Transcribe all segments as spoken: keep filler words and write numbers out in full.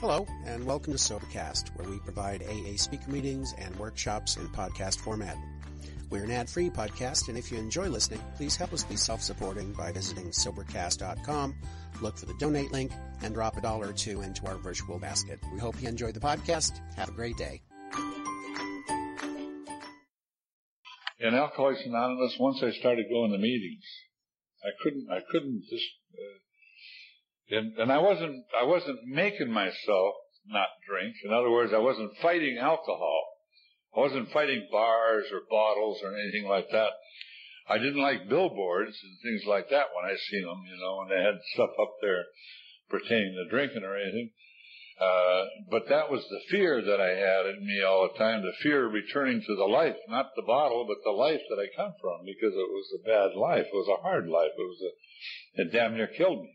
Hello, and welcome to SoberCast, where we provide A A speaker meetings and workshops in podcast format. We're an ad-free podcast, and if you enjoy listening, please help us be self-supporting by visiting SoberCast dot com, look for the donate link, and drop a dollar or two into our virtual basket. We hope you enjoyed the podcast. Have a great day. In Alcoholics Anonymous, once I started going to meetings, I couldn't, I couldn't just, uh, and, and I wasn't, I wasn't making myself not drink. In other words, I wasn't fighting alcohol. I wasn't fighting bars or bottles or anything like that. I didn't like billboards and things like that when I seen them, you know, when they had stuff up there pertaining to drinking or anything. Uh, but that was the fear that I had in me all the time, the fear of returning to the life, not the bottle, but the life that I come from, because it was a bad life. It was a hard life. It was a, it damn near killed me.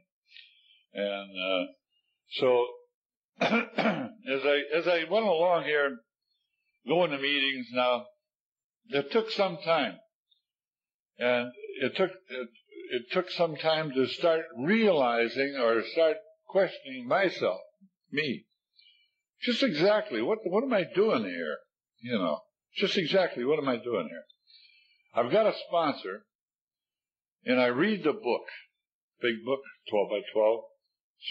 And, uh, so as I, as I went along here, going to meetings now, it took some time. And it took, it, it took some time to start realizing or start questioning myself. Me. Just exactly, what what am I doing here? You know, just exactly, what am I doing here? I've got a sponsor, and I read the book, big book, twelve by twelve,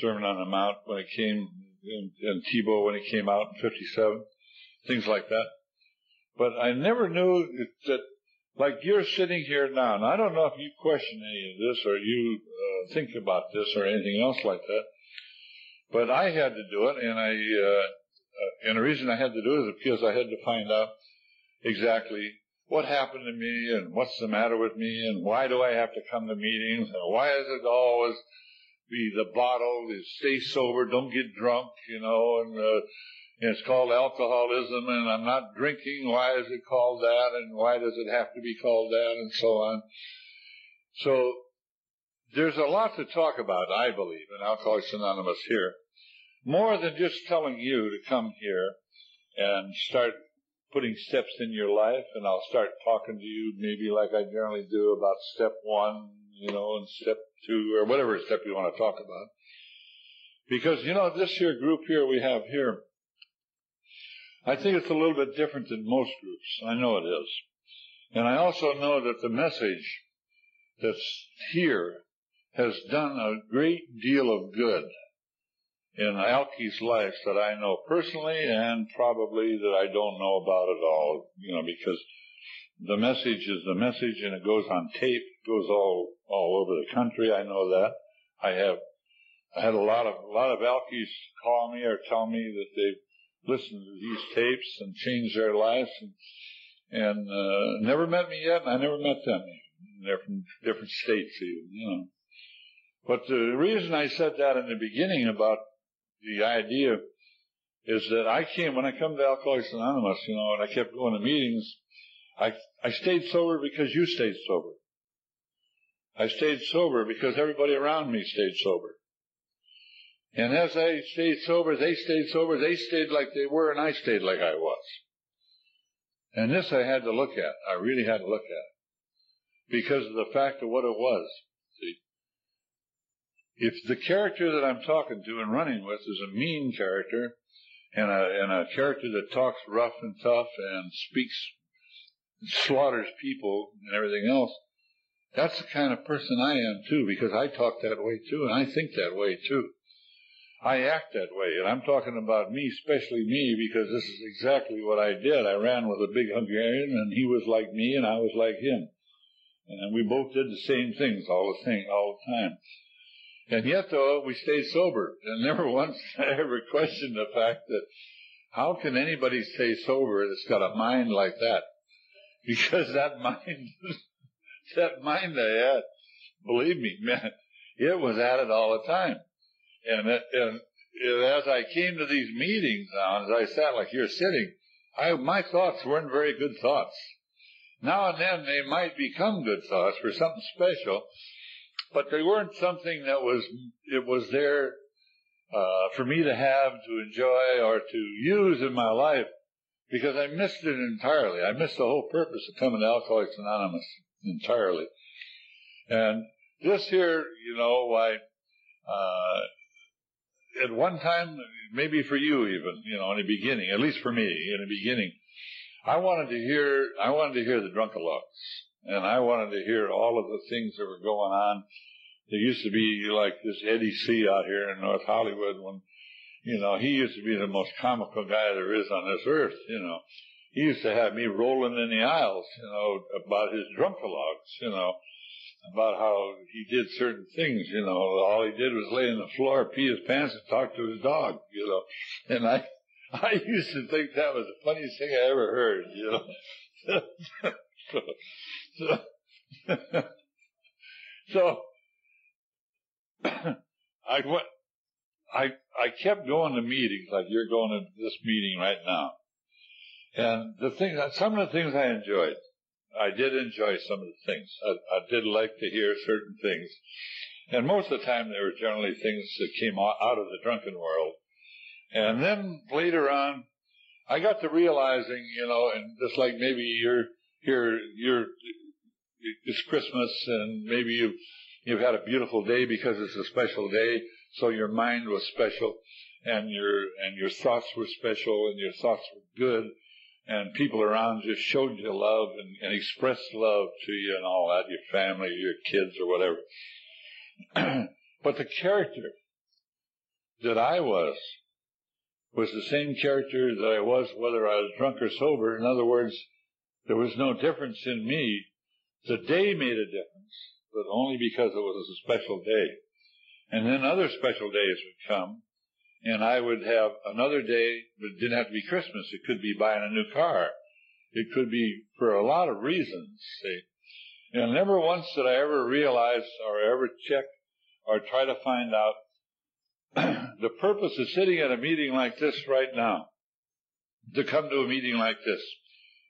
Sermon on the Mount, when it came, and, and Tebow when it came out in fifty-seven, things like that. But I never knew that, like you're sitting here now, and I don't know if you question any of this, or you uh, think about this, or anything else like that. But I had to do it, and I, uh, and the reason I had to do it is because I had to find out exactly what happened to me and what's the matter with me and why do I have to come to meetings and why is it always be the bottle, is stay sober, don't get drunk, you know, and, uh, and it's called alcoholism and I'm not drinking, why is it called that and why does it have to be called that and so on. So there's a lot to talk about, I believe, in Alcoholics Anonymous here. More than just telling you to come here and start putting steps in your life, and I'll start talking to you maybe like I generally do about step one, you know, and step two, or whatever step you want to talk about. Because, you know, this here group here we have here, I think it's a little bit different than most groups. I know it is. And I also know that the message that's here has done a great deal of good in Alky's life that I know personally and probably that I don't know about at all, you know, because the message is the message and it goes on tape, it goes all, all over the country. I know that. I have, I had a lot of, a lot of Alky's call me or tell me that they've listened to these tapes and changed their lives and, and, uh, never met me yet and I never met them. They're from different states even, you know. But the reason I said that in the beginning about the idea is that I came, when I come to Alcoholics Anonymous, you know, and I kept going to meetings, I I stayed sober because you stayed sober. I stayed sober because everybody around me stayed sober. And as I stayed sober, they stayed sober, they stayed like they were, and I stayed like I was. And this I had to look at. I really had to look at. Because of the fact of what it was. If the character that I'm talking to and running with is a mean character and a, and a character that talks rough and tough and speaks, slaughters people and everything else, that's the kind of person I am too, because I talk that way too and I think that way too. I act that way, and I'm talking about me, especially me, because this is exactly what I did. I ran with a big Hungarian and he was like me and I was like him. And we both did the same things all the thing, all the time. And yet, though, we stayed sober. And never once I ever questioned the fact that how can anybody stay sober that's got a mind like that? Because that mind, that mind I had, believe me, man, it was at it all the time. And, it, and it, as I came to these meetings now, as I sat like you're sitting, I, my thoughts weren't very good thoughts. Now and then they might become good thoughts for something special. But they weren't something that was, it was there, uh, for me to have, to enjoy, or to use in my life, because I missed it entirely. I missed the whole purpose of coming to Alcoholics Anonymous entirely. And this here, you know, why, uh, at one time, maybe for you even, you know, in the beginning, at least for me, in the beginning, I wanted to hear, I wanted to hear the Drunkalugs, and I wanted to hear all of the things that were going on. There used to be like this Eddie C out here in North Hollywood when, you know, he used to be the most comical guy there is on this earth, you know. He used to have me rolling in the aisles, you know, about his Drunkalugs, you know, about how he did certain things, you know. All he did was lay on the floor, pee his pants, and talk to his dog, you know. And I I used to think that was the funniest thing I ever heard, you know. so, so, so I went, I I kept going to meetings like you're going to this meeting right now. And the things, some of the things I enjoyed, I did enjoy some of the things. I, I did like to hear certain things. And most of the time they were generally things that came out of the drunken world. And then later on, I got to realizing, you know, and just like maybe you're here, you're, it's Christmas and maybe you've, you've had a beautiful day because it's a special day. So your mind was special and your, and your thoughts were special and your thoughts were good. And people around just showed you love and, and expressed love to you and all that, your family, your kids or whatever. But the character that I was, was the same character that I was whether I was drunk or sober. In other words, there was no difference in me. The day made a difference, but only because it was a special day. And then other special days would come, and I would have another day, but it didn't have to be Christmas. It could be buying a new car. It could be for a lot of reasons, see. And never once did I ever realize or ever check or try to find out the purpose of sitting at a meeting like this right now, to come to a meeting like this,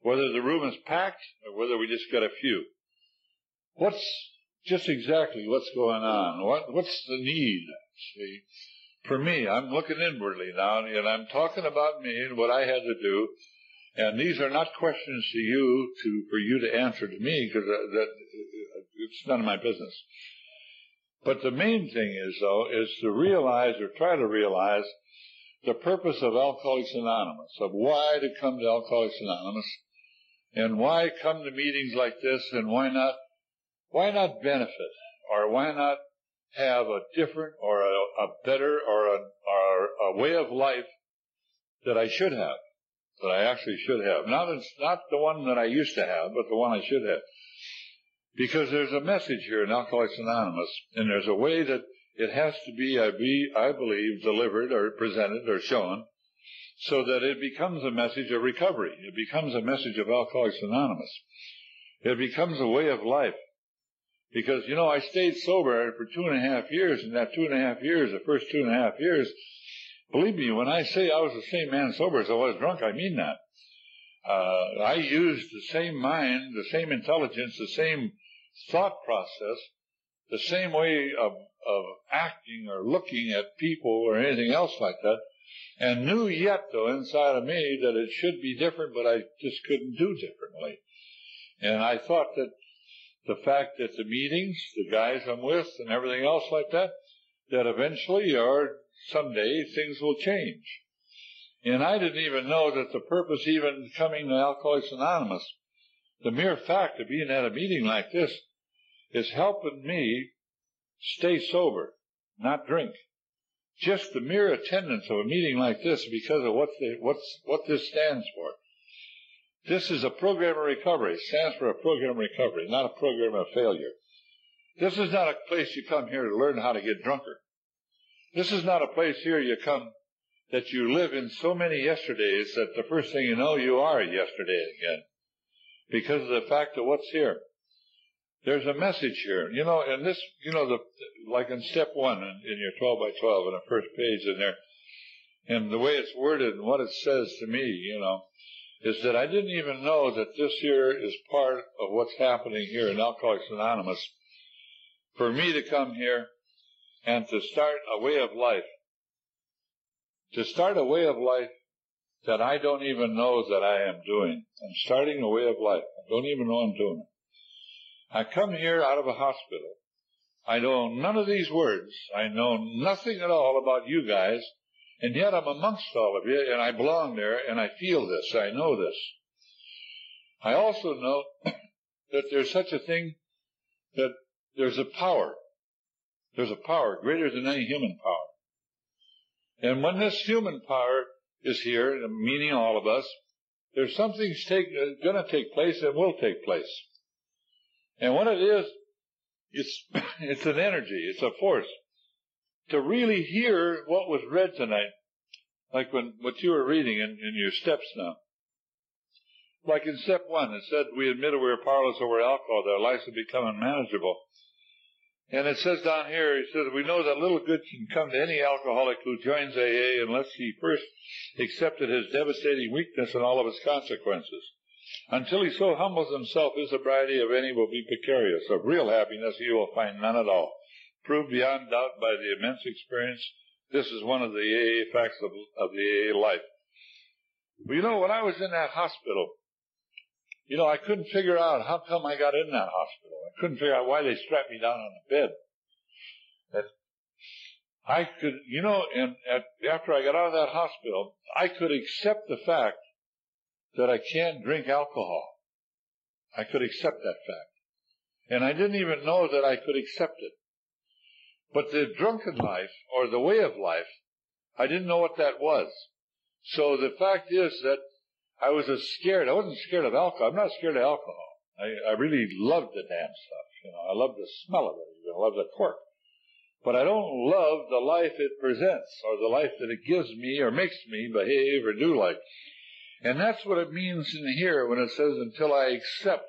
whether the room is packed or whether we just got a few. What's just exactly what's going on? What, what's the need? See, for me, I'm looking inwardly now, and I'm talking about me and what I had to do. And these are not questions to you to for you to answer to me, because that, it's none of my business. But the main thing is, though, is to realize or try to realize the purpose of Alcoholics Anonymous, of why to come to Alcoholics Anonymous, and why come to meetings like this, and why not, why not benefit, or why not have a different or a, a better or a, or a way of life that I should have, that I actually should have. Not, it's not the one that I used to have, but the one I should have. Because there's a message here in Alcoholics Anonymous, and there's a way that it has to be, I, be, I believe, delivered or presented or shown, so that it becomes a message of recovery. It becomes a message of Alcoholics Anonymous. It becomes a way of life. Because, you know, I stayed sober for two and a half years, and that two and a half years, the first two and a half years, believe me, when I say I was the same man sober as I was drunk, I mean that. Uh, I used the same mind, the same intelligence, the same thought process, the same way of, of acting or looking at people or anything else like that, and knew yet, though, inside of me that it should be different, but I just couldn't do differently. And I thought that the fact that the meetings, the guys I'm with, and everything else like that, that eventually or someday things will change. And I didn't even know that the purpose even coming to Alcoholics Anonymous, the mere fact of being at a meeting like this, is helping me stay sober, not drink. Just the mere attendance of a meeting like this because of what, the, what's, what this stands for. This is a program of recovery. It stands for a program of recovery, not a program of failure. This is not a place you come here to learn how to get drunker. This is not a place here you come that you live in so many yesterdays that the first thing you know, you are yesterday again because of the fact of what's here. There's a message here. You know, and this, you know, the like in step one in, in your twelve by twelve in the first page in there, and the way it's worded and what it says to me, you know, is that I didn't even know that this here is part of what's happening here in Alcoholics Anonymous. For me to come here and to start a way of life, to start a way of life that I don't even know that I am doing. I'm starting a way of life. I don't even know I'm doing it. I come here out of a hospital. I know none of these words. I know nothing at all about you guys, and yet I'm amongst all of you, and I belong there, and I feel this. I know this. I also know that there's such a thing that there's a power. There's a power greater than any human power. And when this human power is here, meaning all of us, there's something's take, uh, going to take place and will take place. And what it is, it's, it's an energy. It's a force. To really hear what was read tonight, like when what you were reading in, in your steps now. Like in step one, it said, we admit we are powerless over alcohol, that our lives have become unmanageable. And it says down here, it says, we know that little good can come to any alcoholic who joins A A unless he first accepted his devastating weakness and all of its consequences. Until he so humbles himself, his sobriety of any will be precarious. Of real happiness, he will find none at all. Proved beyond doubt by the immense experience, this is one of the A A facts of, of the A A life. Well, you know, when I was in that hospital, you know, I couldn't figure out how come I got in that hospital. I couldn't figure out why they strapped me down on the bed. That I could, you know, and at, after I got out of that hospital, I could accept the fact that I can't drink alcohol. I could accept that fact. And I didn't even know that I could accept it. But the drunken life, or the way of life, I didn't know what that was. So the fact is that I was as scared. I wasn't scared of alcohol. I'm not scared of alcohol. I, I really loved the damn stuff. You know, I love the smell of it. I love the cork. But I don't love the life it presents, or the life that it gives me, or makes me behave or do like. And that's what it means in here when it says, until I accept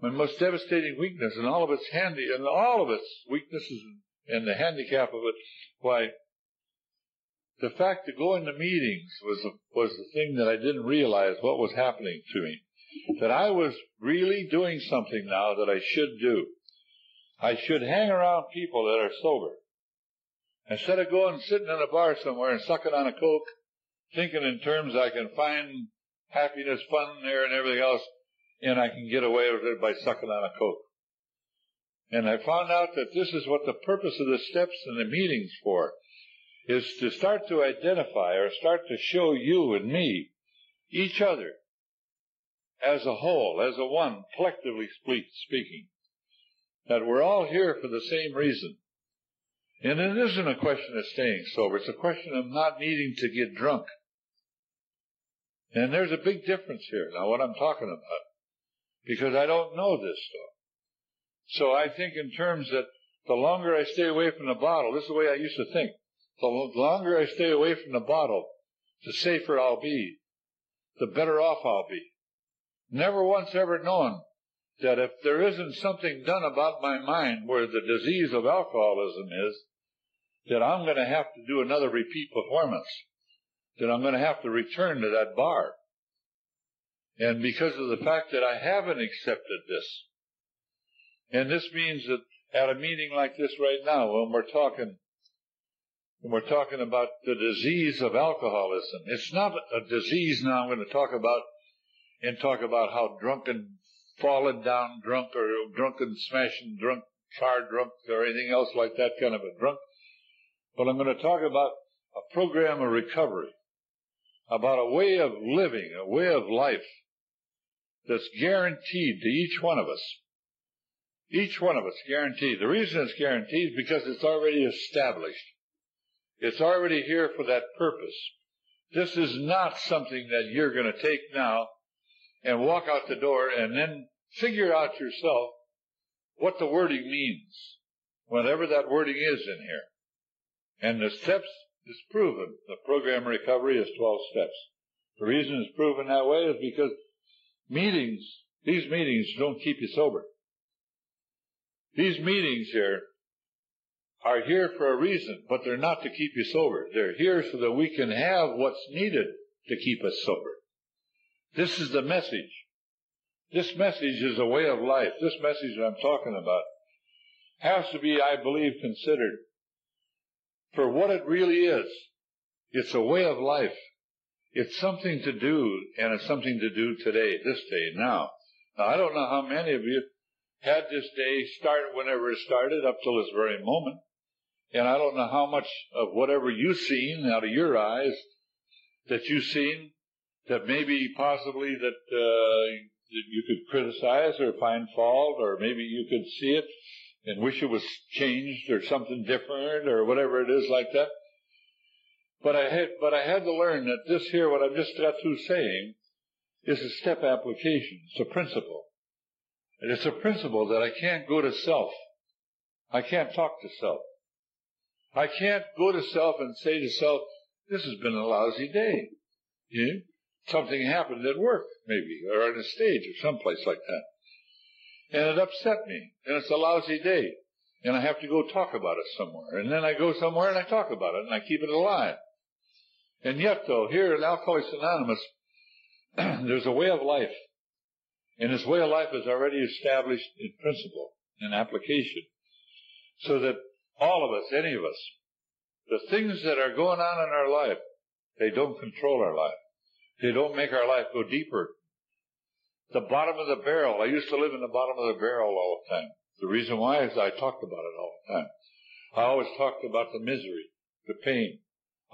my most devastating weakness and all of its handy, and all of its weaknesses and the handicap of it. Why, the fact that going to meetings was the, was the thing that I didn't realize what was happening to me. That I was really doing something now that I should do. I should hang around people that are sober. Instead of going and sitting in a bar somewhere and sucking on a Coke, thinking in terms I can find happiness, fun there and everything else, and I can get away with it by sucking on a Coke. And I found out that this is what the purpose of the steps and the meetings for, is to start to identify or start to show you and me, each other, as a whole, as a one, collectively speaking, that we're all here for the same reason. And it isn't a question of staying sober. It's a question of not needing to get drunk. And there's a big difference here, now, what I'm talking about, because I don't know this stuff. So I think in terms that the longer I stay away from the bottle, this is the way I used to think, the longer I stay away from the bottle, the safer I'll be, the better off I'll be. Never once ever known that if there isn't something done about my mind where the disease of alcoholism is, that I'm going to have to do another repeat performance, that I'm going to have to return to that bar. And because of the fact that I haven't accepted this, and this means that at a meeting like this right now, when we're talking, when we're talking about the disease of alcoholism, it's not a disease now I'm going to talk about and talk about how drunken, fallen down drunk or drunken, smashing drunk, car drunk or anything else like that kind of a drunk. But I'm going to talk about a program of recovery, about a way of living, a way of life that's guaranteed to each one of us. Each one of us, guaranteed. The reason it's guaranteed is because it's already established. It's already here for that purpose. This is not something that you're going to take now and walk out the door and then figure out yourself what the wording means, whatever that wording is in here. And the steps is proven. The program recovery is twelve steps. The reason it's proven that way is because meetings, these meetings don't keep you sober. These meetings here are here for a reason, but they're not to keep you sober. They're here so that we can have what's needed to keep us sober. This is the message. This message is a way of life. This message that I'm talking about has to be, I believe, considered for what it really is. It's a way of life. It's something to do, and it's something to do today, this day, now. Now, I don't know how many of you had this day start whenever it started up till this very moment. And I don't know how much of whatever you've seen out of your eyes that you've seen that maybe possibly that, uh, that you could criticize or find fault, or maybe you could see it and wish it was changed or something different or whatever it is like that. But I had, but I had to learn that this here, what I've just got through saying, is a step application. It's a principle. And it's a principle that I can't go to self. I can't talk to self. I can't go to self and say to self, this has been a lousy day. You know? Something happened at work, maybe, or on a stage or someplace like that. And it upset me. And it's a lousy day. And I have to go talk about it somewhere. And then I go somewhere and I talk about it and I keep it alive. And yet, though, here in Alcoholics Anonymous, there's a way of life. And this way of life is already established in principle, in application. So that all of us, any of us, the things that are going on in our life, they don't control our life. They don't make our life go deeper. The bottom of the barrel. I used to live in the bottom of the barrel all the time. The reason why is I talked about it all the time. I always talked about the misery, the pain.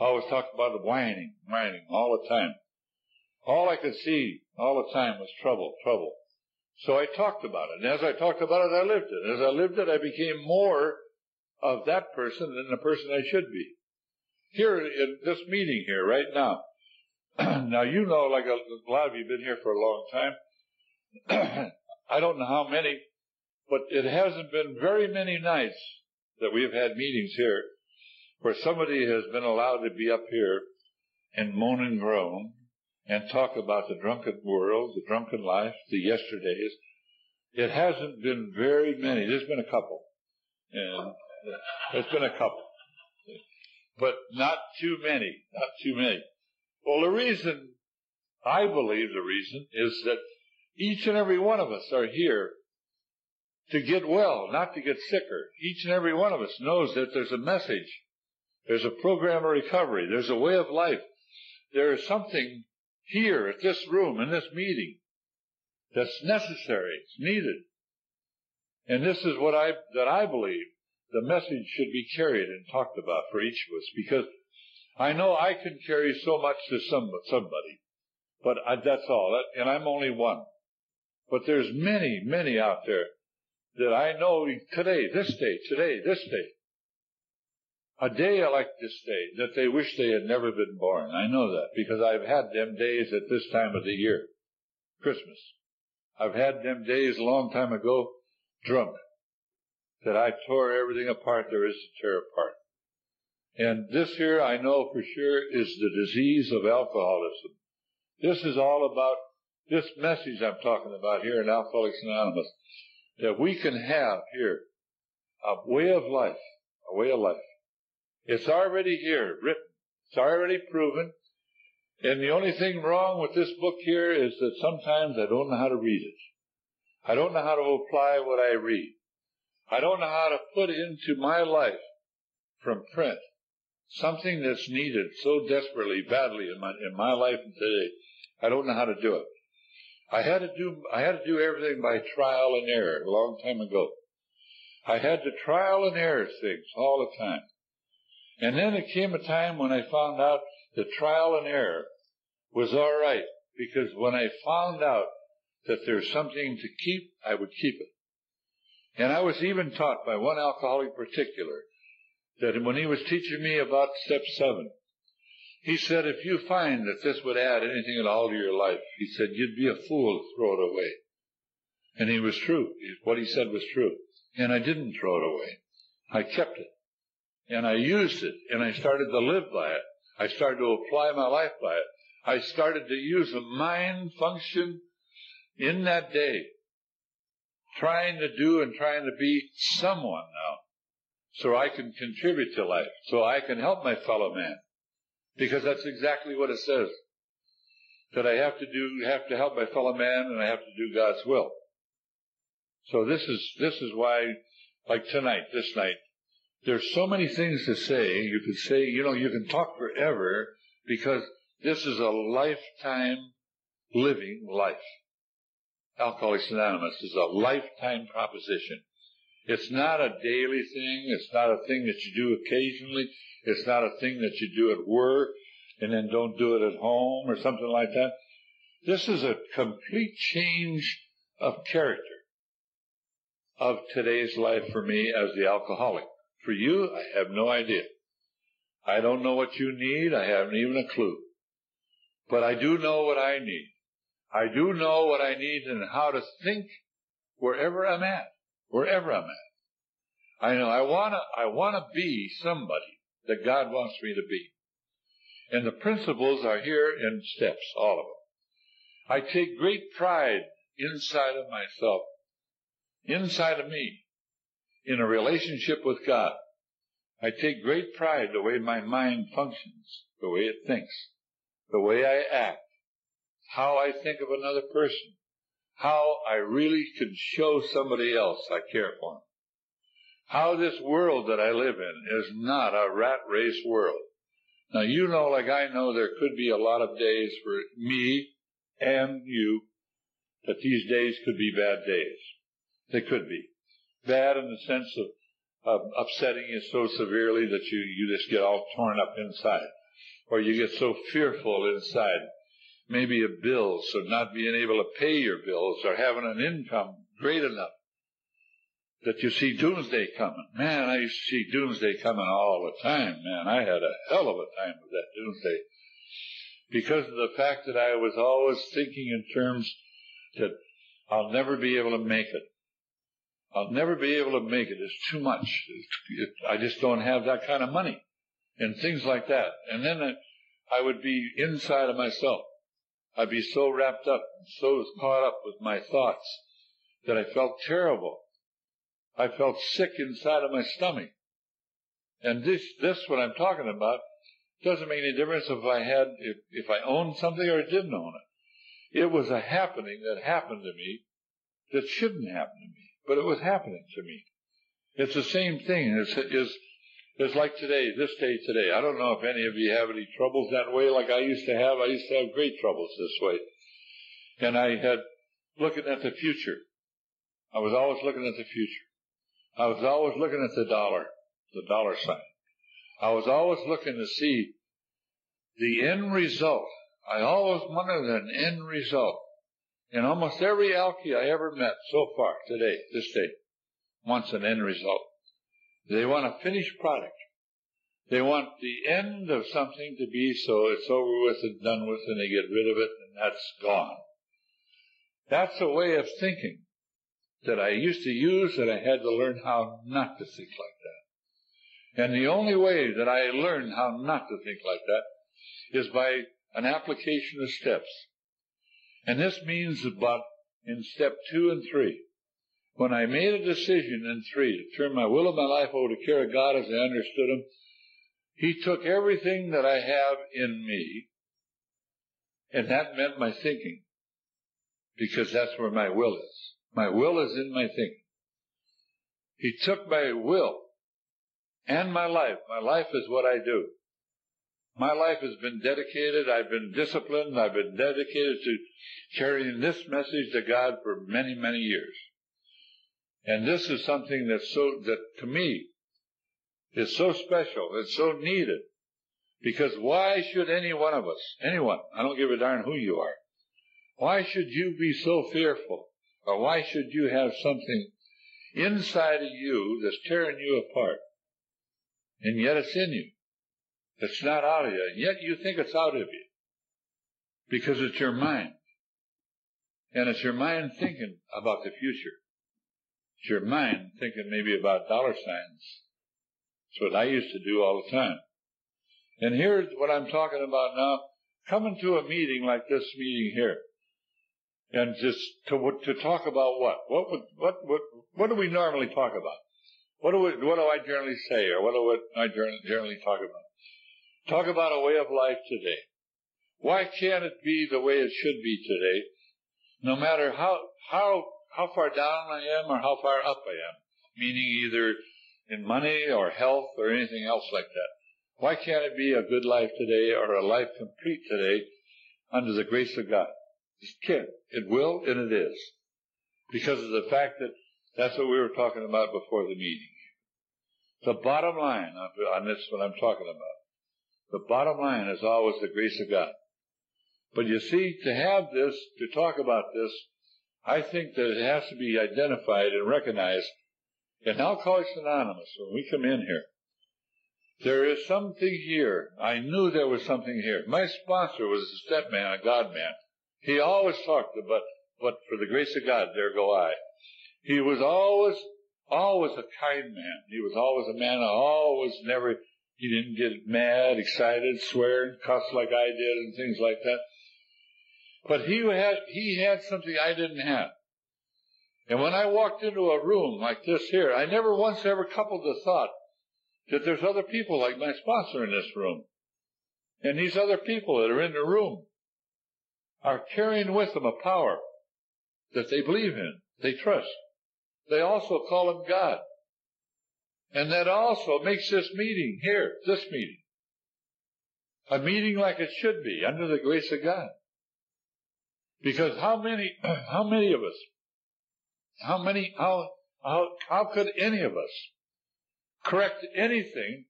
I always talked about the whining, whining all the time. All I could see all the time was trouble, trouble. So I talked about it. And as I talked about it, I lived it. And as I lived it, I became more of that person than the person I should be. Here in this meeting here right now. Now, you know, like a, a lot of you have been here for a long time. I don't know how many, but it hasn't been very many nights that we've had meetings here where somebody has been allowed to be up here and moan and groan and talk about the drunken world, the drunken life, the yesterdays. It hasn't been very many. There's been a couple. And there's been a couple. But not too many. Not too many. Well, the reason, I believe the reason, is that each and every one of us are here to get well, not to get sicker. Each and every one of us knows that there's a message. There's a program of recovery. There's a way of life. There is something here at this room, in this meeting, that's necessary. It's needed. And this is what I, that I believe the message should be carried and talked about for each of us, because I know I can carry so much to some, somebody, but I, that's all. That, and I'm only one. But there's many, many out there that I know today, this day, today, this day. A day like this day that they wish they had never been born. I know that because I've had them days at this time of the year, Christmas. I've had them days a long time ago, drunk, that I tore everything apart there is to tear apart. And this here, I know for sure, is the disease of alcoholism. This is all about this message I'm talking about here in Alcoholics Anonymous, that we can have here a way of life, a way of life. It's already here, written. It's already proven. And the only thing wrong with this book here is that sometimes I don't know how to read it. I don't know how to apply what I read. I don't know how to put into my life from print something that's needed so desperately, badly in my in my life today. I don't know how to do it. I had to do I had to do everything by trial and error a long time ago. I had to trial and error things all the time. And then it came a time when I found out that trial and error was all right, because when I found out that there's something to keep, I would keep it. And I was even taught by one alcoholic particular that when he was teaching me about step seven, he said, if you find that this would add anything at all to your life, he said, you'd be a fool to throw it away. And he was true. What he said was true. And I didn't throw it away. I kept it. And I used it. And I started to live by it. I started to apply my life by it. I started to use a mind function in that day, trying to do and trying to be someone now. So I can contribute to life, so I can help my fellow man, because that's exactly what it says, that I have to do, have to help my fellow man, and I have to do God's will. So this is this is why, like tonight, this night, there's so many things to say. You could say, you know, you can talk forever, because this is a lifetime living life. Alcoholics Anonymous is a lifetime proposition. It's not a daily thing. It's not a thing that you do occasionally. It's not a thing that you do at work and then don't do it at home or something like that. This is a complete change of character of today's life for me as the alcoholic. For you, I have no idea. I don't know what you need. I haven't even a clue. But I do know what I need. I do know what I need and how to think wherever I'm at, wherever I'm at. I know I want to I want to be somebody that God wants me to be. And the principles are here in steps, all of them. I take great pride inside of myself, inside of me, in a relationship with God. I take great pride the way my mind functions, the way it thinks, the way I act, how I think of another person, how I really can show somebody else I care for them, how this world that I live in is not a rat race world. Now, you know, like I know, there could be a lot of days for me and you that these days could be bad days. They could be. Bad in the sense of, of upsetting you so severely that you, you just get all torn up inside. Or you get so fearful inside. Maybe of bills, or not being able to pay your bills, or having an income great enough that you see doomsday coming. Man, I used to see doomsday coming all the time. Man, I had a hell of a time with that doomsday. Because of the fact that I was always thinking in terms that I'll never be able to make it. I'll never be able to make it. It's too much. I just don't have that kind of money. And things like that. And then I, I would be inside of myself. I'd be so wrapped up and so caught up with my thoughts that I felt terrible. I felt sick inside of my stomach. And this, this what I'm talking about, doesn't make any difference if I had, if, if I owned something or didn't own it. It was a happening that happened to me that shouldn't happen to me. But it was happening to me. It's the same thing. It's, it's, it's like today, this day today. I don't know if any of you have any troubles that way like I used to have. I used to have great troubles this way. And I had looking at the future. I was always looking at the future. I was always looking at the dollar, the dollar sign. I was always looking to see the end result. I always wanted an end result. And almost every alkie I ever met so far today, this day, wants an end result. They want a finished product. They want the end of something to be so it's over with and done with and they get rid of it and that's gone. That's a way of thinking that I used to use and I had to learn how not to think like that. And the only way that I learned how not to think like that is by an application of steps. And this means about in step two and three, when I made a decision in three to turn my will of my life over to the care of God as I understood him, he took everything that I have in me, and that meant my thinking, because that's where my will is. My will is in my thinking. He took my will and my life. My life is what I do. My life has been dedicated. I've been disciplined. I've been dedicated to carrying this message to God for many, many years. And this is something that's so, that to me is so special. It's so needed. Because why should any one of us, anyone, I don't give a darn who you are, why should you be so fearful? Or why should you have something inside of you that's tearing you apart? And yet it's in you. It's not out of you, and yet you think it's out of you because it's your mind, and it's your mind thinking about the future. It's your mind thinking maybe about dollar signs. It's what I used to do all the time. And here's what I'm talking about now. Coming to a meeting like this meeting here, and just to to talk about what what would, what what what do we normally talk about? What do we, what do I generally say, or what do I generally talk about? Talk about a way of life today. Why can't it be the way it should be today, no matter how how how far down I am or how far up I am, meaning either in money or health or anything else like that? Why can't it be a good life today or a life complete today under the grace of God? It can. It will, and it is. because of the fact that that's what we were talking about before the meeting. The bottom line on this, what I'm talking about, the bottom line is always the grace of God. But you see, to have this, to talk about this, I think that it has to be identified and recognized. In Alcoholics Anonymous, when we come in here, there is something here. I knew there was something here. My sponsor was a step man, a God man. He always talked about, but for the grace of God, there go I. He was always, always a kind man. He was always a man that always never, he didn't get mad, excited, swear, and cuss like I did and things like that. But he had, he had something I didn't have. And when I walked into a room like this here, I never once ever coupled the thought that there's other people like my sponsor in this room. And these other people that are in the room are carrying with them a power that they believe in, they trust. They also call him God. And that also makes this meeting here, this meeting, a meeting like it should be, under the grace of God. Because how many, how many of us, How many, how, how, how could any of us correct anything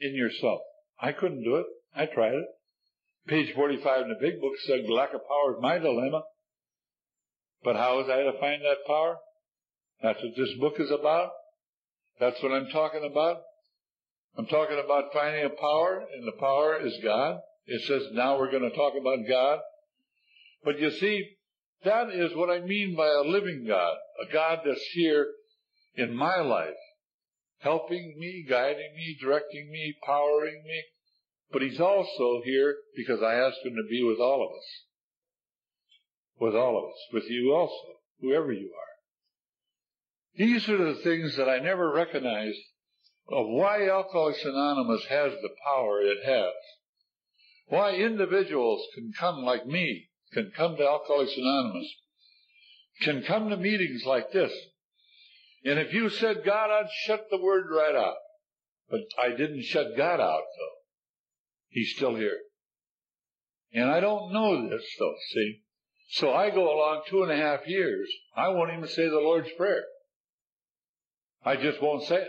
in yourself? I couldn't do it. I tried it. Page forty-five in the big book said, lack of power is my dilemma. But how was I to find that power? That's what this book is about. That's what I'm talking about. I'm talking about finding a power, and the power is God. It says now we're going to talk about God. But you see, that is what I mean by a living God, a God that's here in my life, helping me, guiding me, directing me, powering me. But he's also here because I asked him to be with all of us, with all of us, with you also, whoever you are. These are the things that I never recognized of why Alcoholics Anonymous has the power it has, why individuals can come like me, can come to Alcoholics Anonymous, can come to meetings like this. And if you said God, I'd shut the word right out. But I didn't shut God out, though. He's still here. And I don't know this, though, see. So I go along two and a half years. I won't even say the Lord's Prayer. I just won't say it.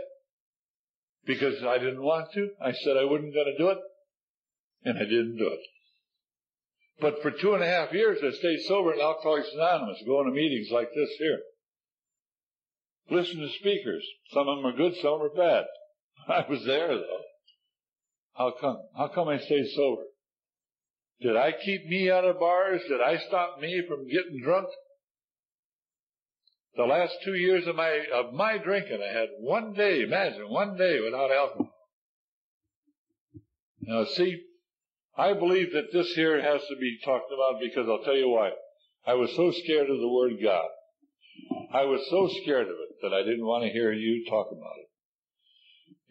Because I didn't want to. I said I wasn't going to do it. And I didn't do it. But for two and a half years, I stayed sober in Alcoholics Anonymous, going to meetings like this here. Listen to speakers. Some of them are good, some of them are bad. I was there, though. How come? How come I stayed sober? Did I keep me out of bars? Did I stop me from getting drunk? The last two years of my, of my drinking, I had one day, imagine, one day without alcohol. Now, see, I believe that this here has to be talked about because I'll tell you why. I was so scared of the word God. I was so scared of it that I didn't want to hear you talk about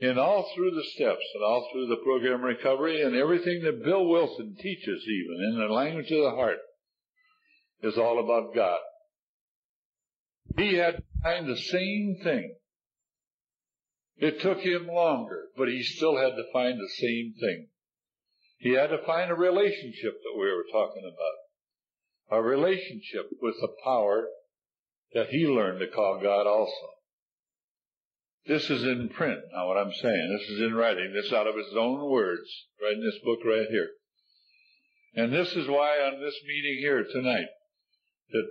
it. And all through the steps and all through the program recovery and everything that Bill Wilson teaches even in the language of the heart is all about God. He had to find the same thing. It took him longer, but he still had to find the same thing. He had to find a relationship that we were talking about, a relationship with the power that he learned to call God also. This is in print, now what I'm saying. This is in writing. This out of his own words, right in this book right here. And this is why on this meeting here tonight, that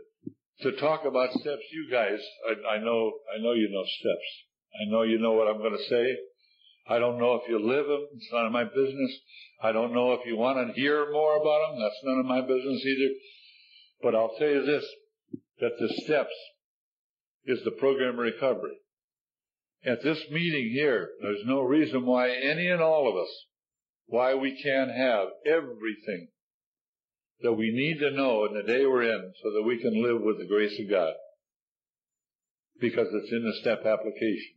to talk about steps, you guys, I, I know, I know you know steps. I know you know what I'm going to say. I don't know if you live them. It's none of my business. I don't know if you want to hear more about them. That's none of my business either. But I'll tell you this, that the steps is the program recovery. At this meeting here, there's no reason why any and all of us, why we can't have everything that we need to know in the day we're in so that we can live with the grace of God. Because it's in the step application.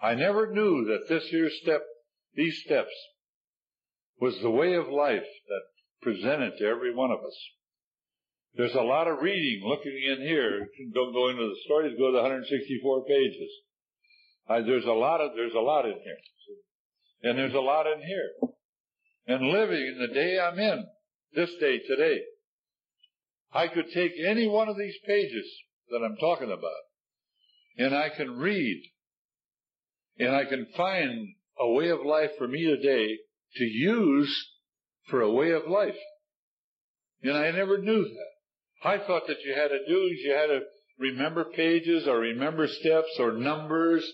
I never knew that this here step, these steps, was the way of life that presented to every one of us. There's a lot of reading, looking in here. Don't go into the stories, go to the one hundred sixty-four pages. I, there's a lot of, there's a lot in here. And there's a lot in here. And living in the day I'm in, this day, today, I could take any one of these pages that I'm talking about. And I can read. And I can find a way of life for me today to use for a way of life. And I never knew that. I thought that you had to do is you had to remember pages or remember steps or numbers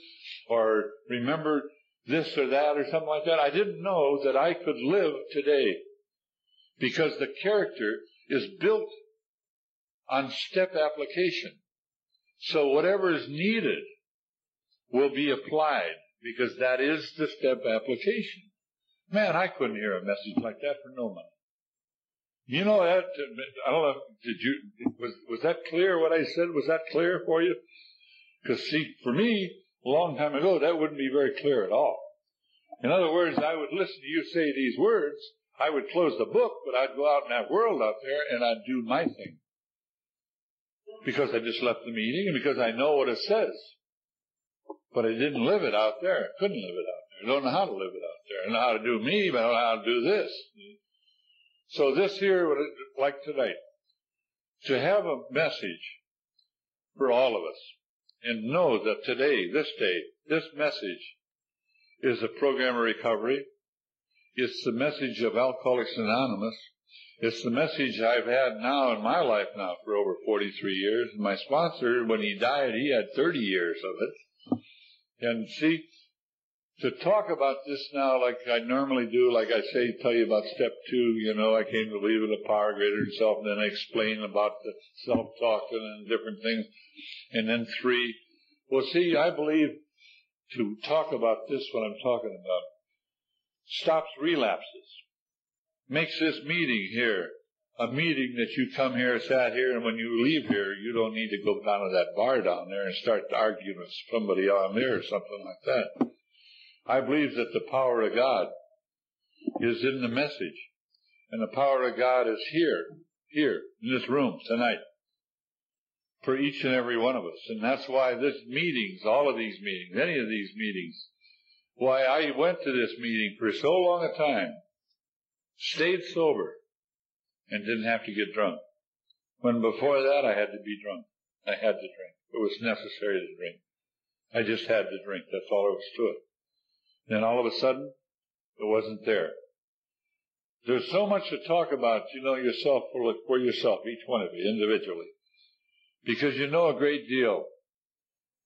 or remember this or that or something like that. I didn't know that I could live today because the character is built on step application. So whatever is needed will be applied because that is the step application. Man, I couldn't hear a message like that for no money. You know that, I don't know, did you, was, was that clear what I said? Was that clear for you? Because see, for me, a long time ago, that wouldn't be very clear at all. In other words, I would listen to you say these words, I would close the book, but I'd go out in that world out there and I'd do my thing. Because I just left the meeting and because I know what it says. But I didn't live it out there. I couldn't live it out there. I don't know how to live it out there. I know how to do me, but I don't know how to do this. So this here, like tonight, to have a message for all of us and know that today, this day, this message is a program of recovery. It's the message of Alcoholics Anonymous. It's the message I've had now in my life now for over forty-three years. My sponsor, when he died, he had thirty years of it. And see, to talk about this now like I normally do, like I say, tell you about step two, you know, I came to believe in the power greater than self, and then I explain about the self-talk and different things, and then three. Well, see, I believe to talk about this, what I'm talking about, stops relapses, makes this meeting here a meeting that you come here, sat here, and when you leave here, you don't need to go down to that bar down there and start arguing with somebody on there or something like that. I believe that the power of God is in the message, and the power of God is here, here, in this room tonight, for each and every one of us. And that's why this meetings, all of these meetings, any of these meetings, why I went to this meeting for so long a time, stayed sober, and didn't have to get drunk. When before that, I had to be drunk. I had to drink. It was necessary to drink. I just had to drink. That's all there was to it. Then all of a sudden, it wasn't there. There's so much to talk about, you know, yourself for, for yourself, each one of you, individually. Because you know a great deal.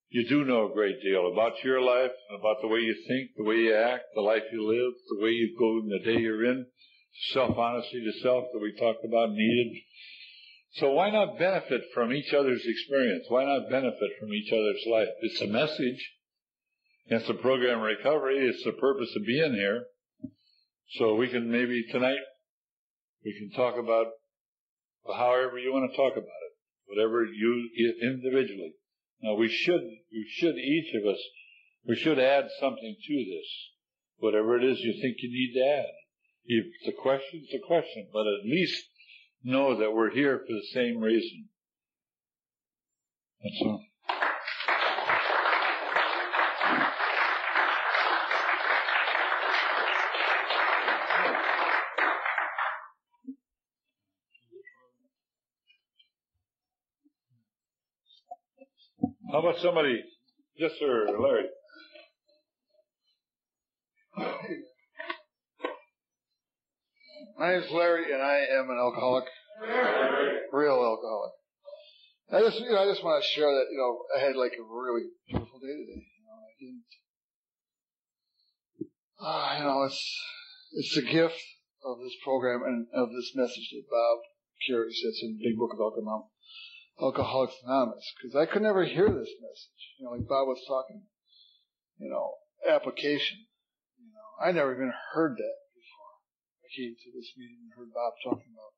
You do know a great deal about your life, about the way you think, the way you act, the life you live, the way you go in the day you're in. Self-honesty to self that we talked about needed. So why not benefit from each other's experience? Why not benefit from each other's life? It's a message. It's a program of recovery. It's the purpose of being here. So we can maybe tonight, we can talk about however you want to talk about it, whatever you individually. Now we should, we should each of us, we should add something to this, whatever it is you think you need to add. If the question's the question, but at least know that we're here for the same reason. That's all. How about somebody? Yes, sir, Larry. My name's Larry, and I am an alcoholic, real alcoholic. I just, you know, I just want to share that, you know, I had like a really beautiful day today. You know, I didn't, uh, you know, it's it's the gift of this program and of this message that Bob Currie says in the Big Book of Alcohol, Alcoholics Anonymous, because I could never hear this message. You know, like Bob was talking, you know, application. You know, I never even heard that. Came to this meeting and heard Bob talking about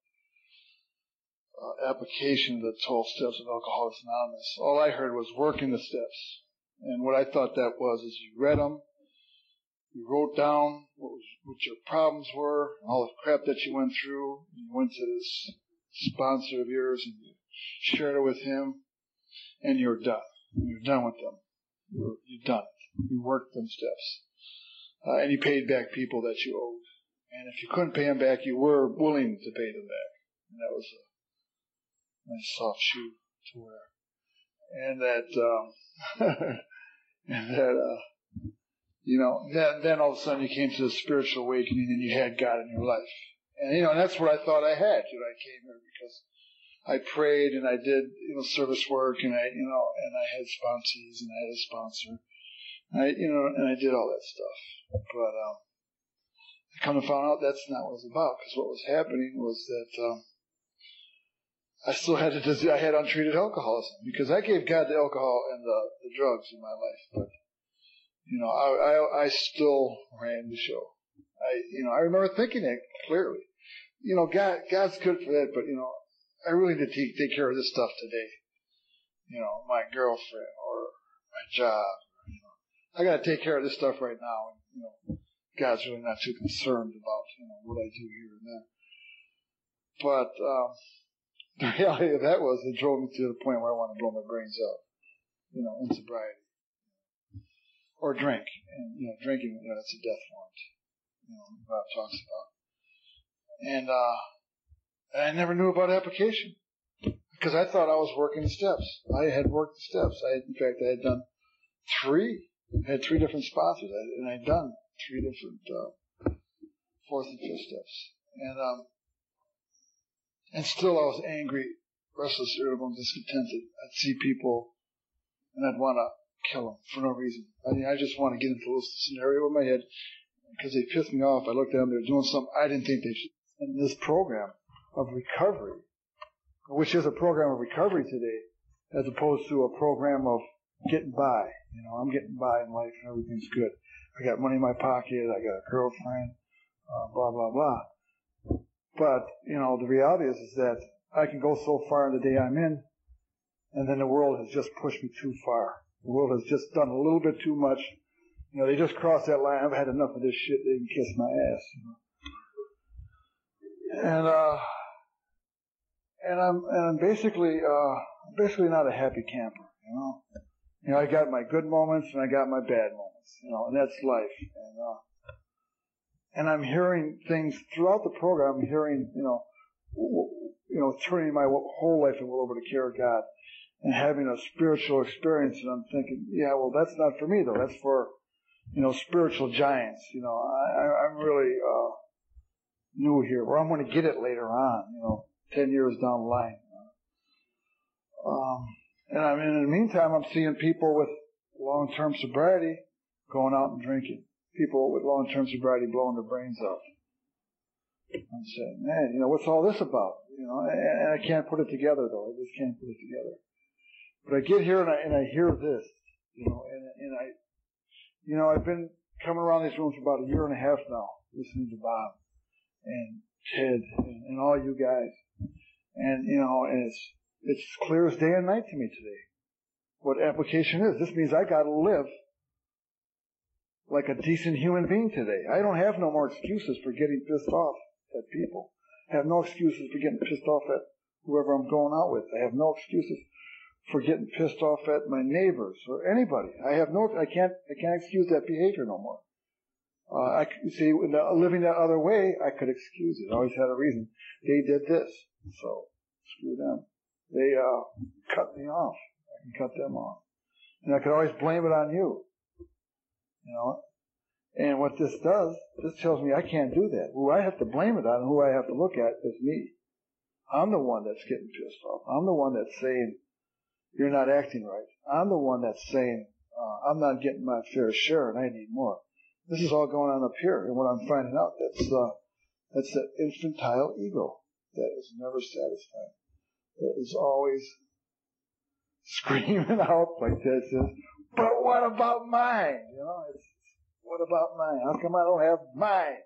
uh, application of the twelve steps of Alcoholics Anonymous. All I heard was working the steps. And what I thought that was is you read them, you wrote down what, was, what your problems were, all the crap that you went through, and you went to this sponsor of yours and you shared it with him, and you're done. You're done with them. You're, you're done. You worked them steps. Uh, and you paid back people that you owed. And if you couldn't pay them back, you were willing to pay them back. And that was a nice soft shoe to wear. and that, um, and that, uh, you know, then, then all of a sudden you came to the spiritual awakening and you had God in your life. And, you know, and that's what I thought I had. You know, I came here because I prayed and I did, you know, service work, and I, you know, and I had sponsees and I had a sponsor. I, you know, and I did all that stuff. But um, I come to find out that's not what it was about, because what was happening was that um, I still had a, I had untreated alcoholism, because I gave God the alcohol and the, the drugs in my life. But, you know, I, I, I still ran the show. I, you know, I remember thinking that clearly. You know, God, God's good for that, but, you know, I really need to take care of this stuff today. You know, my girlfriend or my job. I got to take care of this stuff right now. And, you know, God's really not too concerned about, you know, what I do here and there. But um, the reality of that was it drove me to the point where I want to blow my brains out, you know, in sobriety. Or drink. And, you know, drinking, you know, that's a death warrant, you know, Bob talks about. And uh, I never knew about application, because I thought I was working the steps. I had worked the steps. I had, in fact, I had done three. I had three different sponsors, and I'd done three different uh, fourth and fifth steps. And um, and still I was angry, restless, irritable, and discontented. I'd see people, and I'd want to kill them for no reason. I mean, I just want to get into this scenario in my head, because they pissed me off. I looked at them, they were doing something I didn't think they should. And this program of recovery, which is a program of recovery today, as opposed to a program of getting by. You know, I'm getting by in life and everything's good. I got money in my pocket. I got a girlfriend, uh, blah, blah, blah. But, you know, the reality is, is that I can go so far in the day I'm in, and then the world has just pushed me too far. The world has just done a little bit too much. You know, they just crossed that line. I've had enough of this shit. They can kiss my ass. You know? And, uh, and I'm, and I'm basically, uh, basically not a happy camper, you know. You know, I got my good moments and I got my bad moments, you know, and that's life. And uh, and I'm hearing things throughout the program. I'm hearing, you know, you know, turning my whole life over to care of God and having a spiritual experience. And I'm thinking, yeah, well, that's not for me though. That's for, you know, spiritual giants. You know, I, I'm really uh, new here, or I'm going to get it later on. You know, ten years down the line. Um. And I mean, in the meantime, I'm seeing people with long-term sobriety going out and drinking. People with long-term sobriety blowing their brains out. I'm saying, man, you know, what's all this about? You know, and, and I can't put it together, though. I just can't put it together. But I get here and I and I hear this, you know, and and I, you know, I've been coming around these rooms for about a year and a half now, listening to Bob and Ted and, and all you guys, and you know, and it's. It's clear as day and night to me today what application is. This means I got to live like a decent human being today. I don't have no more excuses for getting pissed off at people. I have no excuses for getting pissed off at whoever I'm going out with. I have no excuses for getting pissed off at my neighbors or anybody. I have no. I can't. I can't excuse that behavior no more. Uh, I see, living that other way, I could excuse it. I always had a reason. They did this, so screw them. They uh, cut me off. I can cut them off. And I could always blame it on you. You know? And what this does, this tells me I can't do that. Who I have to blame it on, who I have to look at, is me. I'm the one that's getting pissed off. I'm the one that's saying, you're not acting right. I'm the one that's saying, uh, I'm not getting my fair share and I need more. This is all going on up here. And what I'm finding out, that's uh, that's that infantile ego that is never satisfied. That is always screaming out like that. It says, but what about mine? You know, it's, what about mine? How come I don't have mine?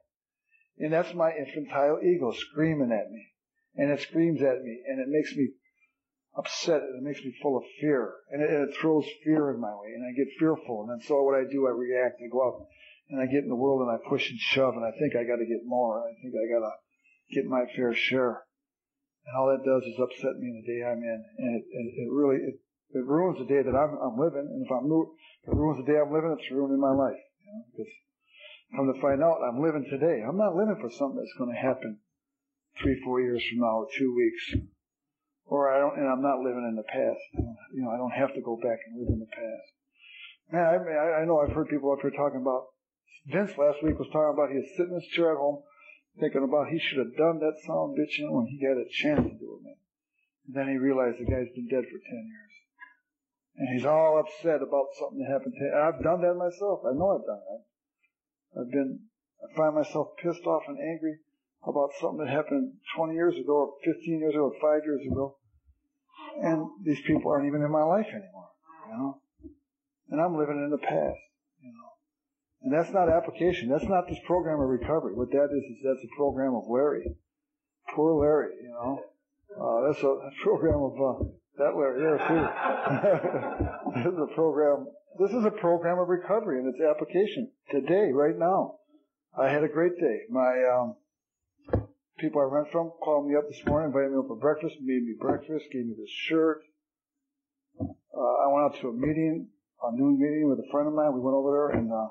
And that's my infantile ego screaming at me. And it screams at me, and it makes me upset, and it makes me full of fear. And it, and it throws fear in my way, and I get fearful. And then so what I do, I react, I go out, and I get in the world, and I push and shove, and I think I got to get more, and I think I got to get my fair share. And all that does is upset me in the day I'm in, and it, it, it really it, it ruins the day that I'm, I'm living. And if I'm it ruins the day I'm living, it's ruining my life. You know, because come to find out, I'm living today. I'm not living for something that's going to happen three, four years from now, or two weeks, or I don't, and I'm not living in the past. You know, I don't have to go back and live in the past. Man, I, I know I've heard people up here talking about, Vince last week was talking about he was sitting in his chair at home thinking about he should have done that son of a bitch in when he got a chance to do it, man. And then he realized the guy's been dead for ten years. And he's all upset about something that happened to him. I've done that myself. I know I've done that. I've been, I find myself pissed off and angry about something that happened twenty years ago or fifteen years ago or five years ago. And these people aren't even in my life anymore, you know. And I'm living in the past, you know. And that's not application. That's not this program of recovery. What that is, is that's a program of Larry. Poor Larry, you know. Uh, that's a program of uh, that Larry there, too. This is a program. This is a program of recovery and its application today, right now. I had a great day. My um, people I rent from called me up this morning, invited me up for breakfast, made me breakfast, gave me this shirt. Uh, I went out to a meeting, a noon meeting with a friend of mine. We went over there and uh,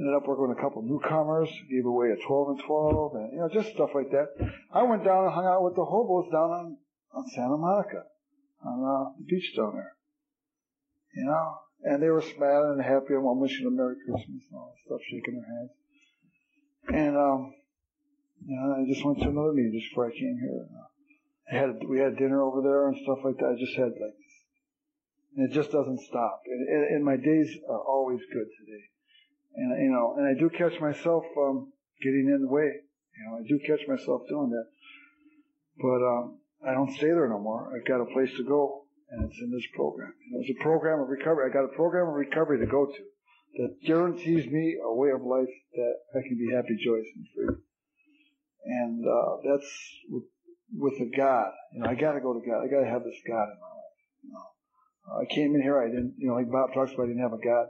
ended up working with a couple of newcomers, gave away a twelve and twelve, and, you know, just stuff like that. I went down and hung out with the hobos down on, on Santa Monica, on uh, the beach down there, you know. And they were smiling and happy, and I'm wishing them Merry Christmas and all that stuff, shaking their hands. And, um, you know, I just went to another meeting just before I came here. I had, we had dinner over there and stuff like that. I just had, like, and it just doesn't stop. And, and, and my days are always good today. And, you know, and I do catch myself um, getting in the way. You know, I do catch myself doing that. But um, I don't stay there no more. I've got a place to go, and it's in this program. You know, it's a program of recovery. I got a program of recovery to go to that guarantees me a way of life that I can be happy, joyous, and free. And uh, that's with, with a God. You know, I got to go to God. I got to have this God in my life. You know, I came in here. I didn't, you know, like Bob talks about, I didn't have a God.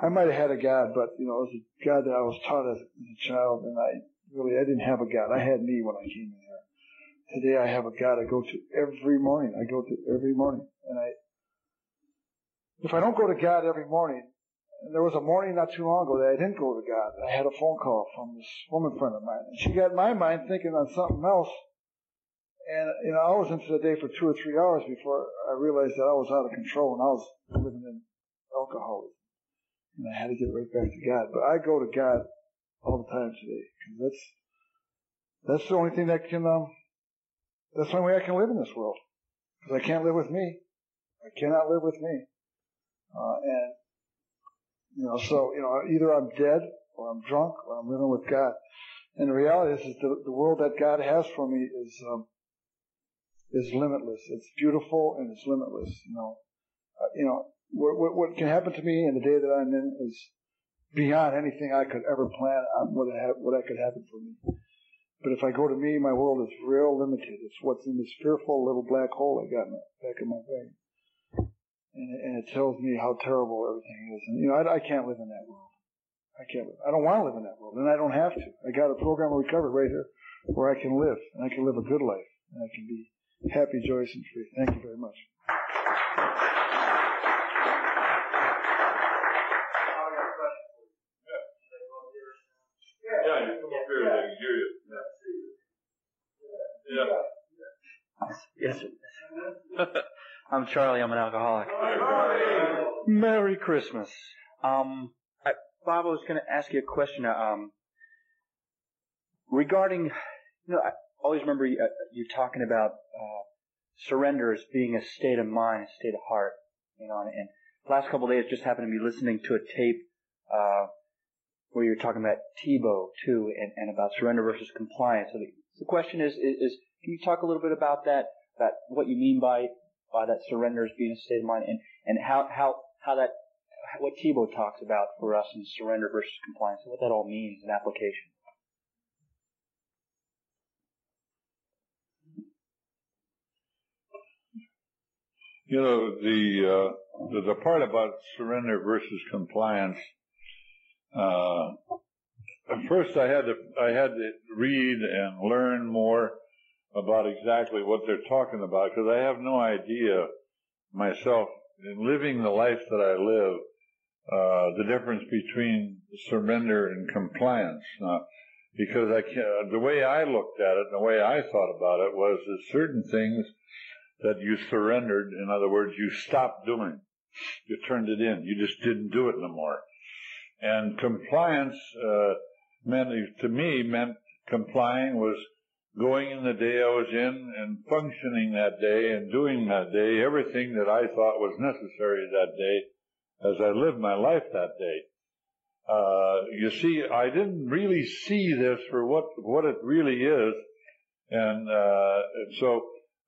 I might have had a God, but, you know, it was a God that I was taught as a child, and I really, I didn't have a God. I had me when I came in here. Today I have a God I go to every morning. I go to every morning. And I, if I don't go to God every morning, and there was a morning not too long ago that I didn't go to God. I had a phone call from this woman friend of mine, and she got my mind thinking on something else. And, you know, I was into the day for two or three hours before I realized that I was out of control, and I was living in alcoholism. And I had to get right back to God. But I go to God all the time today, because that's, that's the only thing that can, um, that's the only way I can live in this world. Because I can't live with me. I cannot live with me. Uh, and, you know, so, you know, either I'm dead, or I'm drunk, or I'm living with God. And the reality is, is the, the world that God has for me is, um, is limitless. It's beautiful, and it's limitless, you know. Uh, you know, What, what, what can happen to me in the day that I'm in is beyond anything I could ever plan on what, ha- what I could happen for me. But if I go to me, my world is real limited. It's what's in this fearful little black hole I got in the back of my brain. And, and it tells me how terrible everything is. And, you know, I, I can't live in that world. I can't live. I don't want to live in that world, and I don't have to. I got a program of recovery right here where I can live, and I can live a good life, and I can be happy, joyous, and free. Thank you very much. Yes, sir. I'm Charlie. I'm an alcoholic. Merry Christmas. Um, I, Bob, I was going to ask you a question um, regarding, you know, I always remember you, uh, you talking about uh, surrender as being a state of mind, a state of heart. You know, and, and the last couple of days just happened to be listening to a tape uh, where you were talking about Tebow, too, and, and about surrender versus compliance. So the, the question is, is, is can you talk a little bit about that, that what you mean by, by that surrender as being a state of mind, and, and how, how, how that, what Thibault talks about for us in surrender versus compliance, and what that all means in application? You know, the, uh, the, the part about surrender versus compliance, uh, at first I had to, I had to read and learn more about exactly what they're talking about, because I have no idea myself, in living the life that I live, uh, the difference between surrender and compliance. Now, because I can't, the way I looked at it and the way I thought about it was that certain things that you surrendered. In other words, you stopped doing. You turned it in. You just didn't do it no more. And compliance uh, meant, to me, meant complying was going in the day I was in and functioning that day and doing that day everything that I thought was necessary that day as I lived my life that day. Uh, you see, I didn't really see this for what, what it really is. And, uh, and so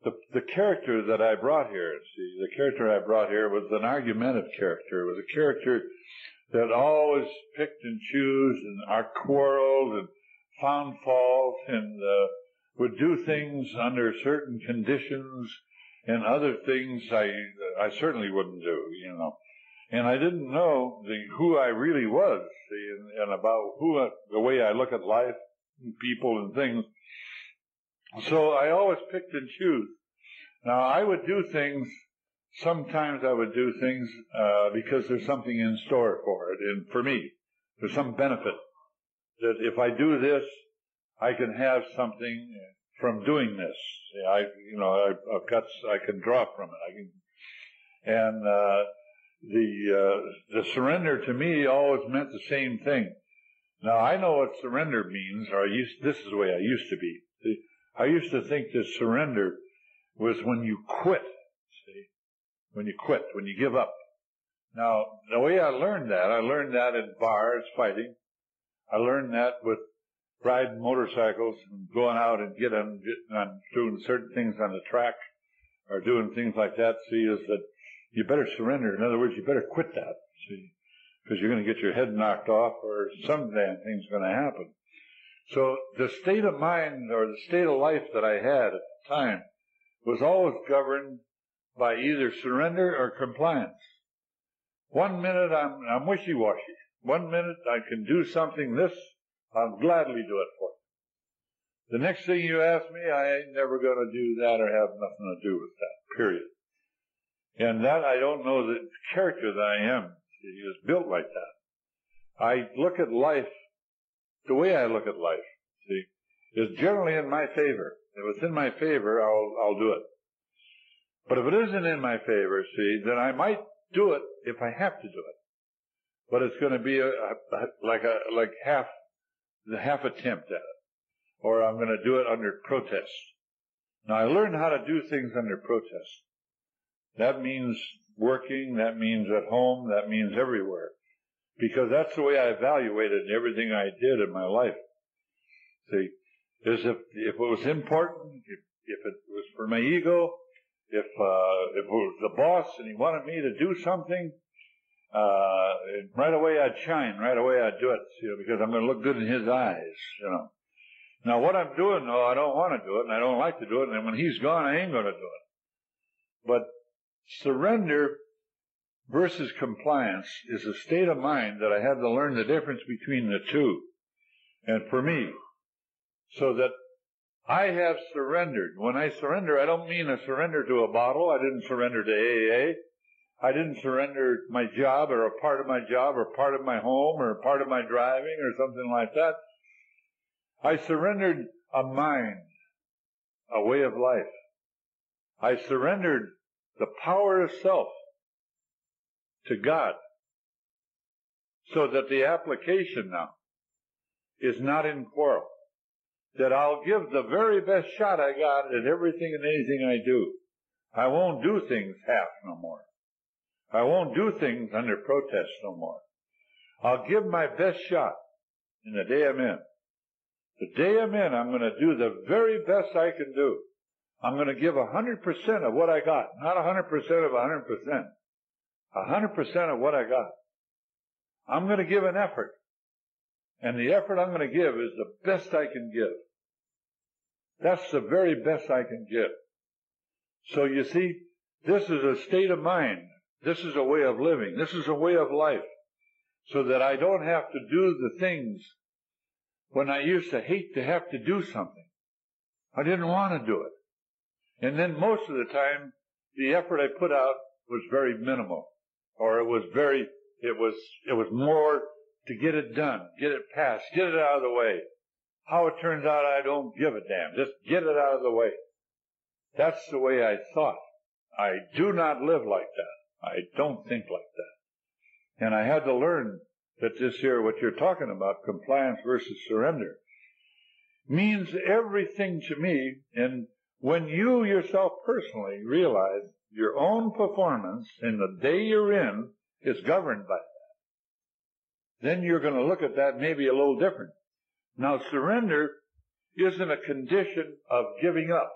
the, the character that I brought here, see, the character I brought here was an argumentative character. It was a character that always picked and chose and quarreled and found fault and uh, would do things under certain conditions, and other things I I certainly wouldn't do, you know. And I didn't know the, who I really was, see, and, and about who the way I look at life, and people, and things. So I always picked and chose. Now I would do things. Sometimes I would do things uh, because there's something in store for it, and for me, there's some benefit. That if I do this, I can have something from doing this. I, you know, I, I've got, I can draw from it. I can, and uh, the uh, the surrender to me always meant the same thing. Now I know what surrender means. Or I used, this is the way I used to be. See? I used to think that surrender was when you quit. See, when you quit, when you give up. Now the way I learned that, I learned that in bars, fighting. I learned that with riding motorcycles and going out and getting on, getting on doing certain things on the track or doing things like that. See, is that you better surrender. In other words, you better quit that. See, because you're going to get your head knocked off, or some damn thing's going to happen. So the state of mind or the state of life that I had at the time was always governed by either surrender or compliance. One minute I'm, I'm wishy-washy. One minute I can do something, this, I'll gladly do it for you. The next thing you ask me, I ain't never going to do that or have nothing to do with that, period. And that, I don't know the character that I am. He was built like that. I look at life, the way I look at life, see, is generally in my favor. If it's in my favor, I'll, I'll do it. But if it isn't in my favor, see, then I might do it if I have to do it. But it's going to be a, a, like a like half the half attempt at it, or I'm going to do it under protest. Now I learned how to do things under protest. That means working. That means at home. That means everywhere, because that's the way I evaluated everything I did in my life. See, is if if it was important, if, if it was for my ego, if uh, if it was the boss and he wanted me to do something. Uh, and right away I'd shine, right away I'd do it, you know, because I'm going to look good in his eyes, you know. Now what I'm doing, though, I don't want to do it, and I don't like to do it, and when he's gone, I ain't going to do it. But surrender versus compliance is a state of mind that I had to learn the difference between the two, and for me, so that I have surrendered. When I surrender, I don't mean I surrender to a bottle, I didn't surrender to A A A. I didn't surrender my job or a part of my job or part of my home or part of my driving or something like that. I surrendered a mind, a way of life. I surrendered the power of self to God, so that the application now is not in quarrel, that I'll give the very best shot I got at everything and anything I do. I won't do things half no more. I won't do things under protest no more. I'll give my best shot in the day I'm in. The day I'm in, I'm going to do the very best I can do. I'm going to give one hundred percent of what I got. Not one hundred percent of one hundred percent. one hundred percent of what I got. I'm going to give an effort. And the effort I'm going to give is the best I can give. That's the very best I can give. So you see, this is a state of mind. This is a way of living. This is a way of life, so that I don't have to do the things when I used to hate to have to do something. I didn't want to do it. And then most of the time, the effort I put out was very minimal, or it was very, it was, it was more to get it done, get it passed, get it out of the way. How it turns out, I don't give a damn. Just get it out of the way. That's the way I thought. I do not live like that. I don't think like that. And I had to learn that this here, what you're talking about, compliance versus surrender, means everything to me. And when you yourself personally realize your own performance in the day you're in is governed by that, then you're going to look at that maybe a little different. Now, surrender isn't a condition of giving up.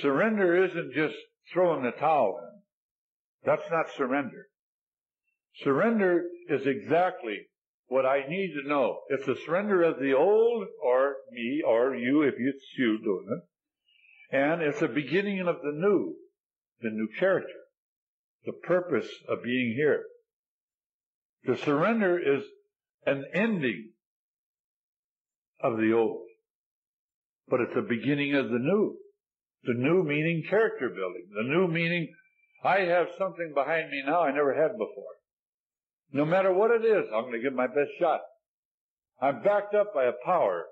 Surrender isn't just throwing the towel in. That's not surrender. Surrender is exactly what I need to know. It's a surrender of the old, or me, or you, if it's you doing it. And it's a beginning of the new, the new character, the purpose of being here. The surrender is an ending of the old, but it's a beginning of the new. The new meaning character building. The new meaning I have something behind me now I never had before. No matter what it is, I'm going to give my best shot. I'm backed up by a power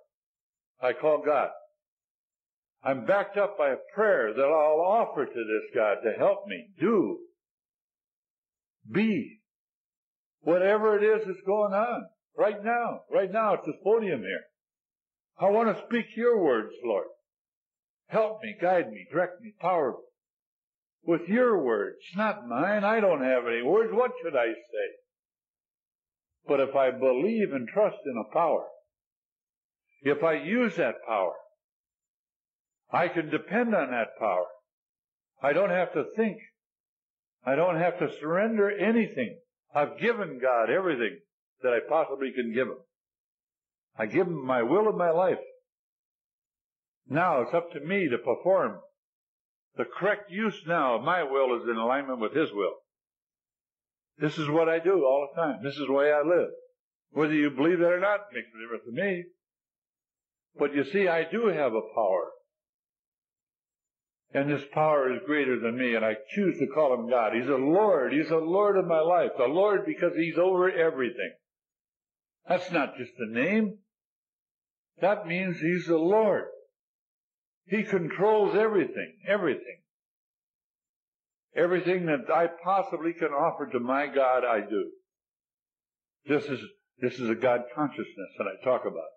I call God. I'm backed up by a prayer that I'll offer to this God to help me do, be, whatever it is that's going on right now. Right now, it's this podium here. I want to speak your words, Lord. Help me, guide me, direct me, power me. With your words, not mine. I don't have any words. What should I say? But if I believe and trust in a power, if I use that power, I can depend on that power. I don't have to think. I don't have to surrender anything. I've given God everything that I possibly can give Him. I give Him my will and my life. Now it's up to me to perform. The correct use now of my will is in alignment with His will. This is what I do all the time. This is the way I live. Whether you believe that or not makes no difference to me. But you see, I do have a power. And this power is greater than me, and I choose to call Him God. He's a Lord. He's a Lord of my life. A Lord because He's over everything. That's not just a name. That means He's the Lord. He controls everything, everything. Everything that I possibly can offer to my God, I do. This is, this is a God consciousness that I talk about.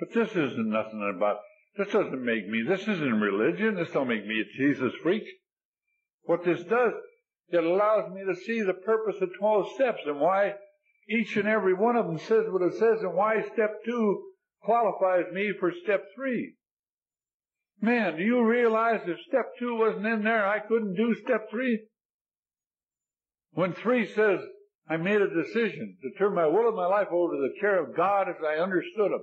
But this isn't nothing about, this doesn't make me, this isn't religion, this don't make me a Jesus freak. What this does, it allows me to see the purpose of twelve steps and why each and every one of them says what it says and why step two qualifies me for step three. Man, do you realize if step two wasn't in there, I couldn't do step three? When three says, I made a decision to turn my will and my life over to the care of God as I understood Him.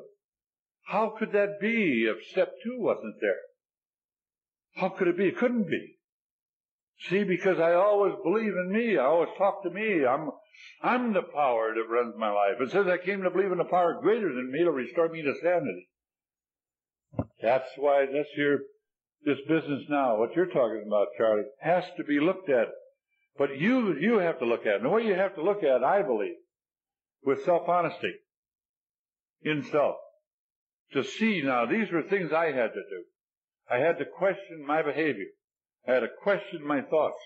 How could that be if step two wasn't there? How could it be? It couldn't be. See, because I always believe in me. I always talk to me. I'm, I'm the power that runs my life. It says I came to believe in a power greater than me to restore me to sanity. That's why this here, this business now, what you're talking about, Charlie, has to be looked at. But you, you have to look at it. And the way you have to look at it, I believe, with self-honesty in self. To see now, these were things I had to do. I had to question my behavior. I had to question my thoughts.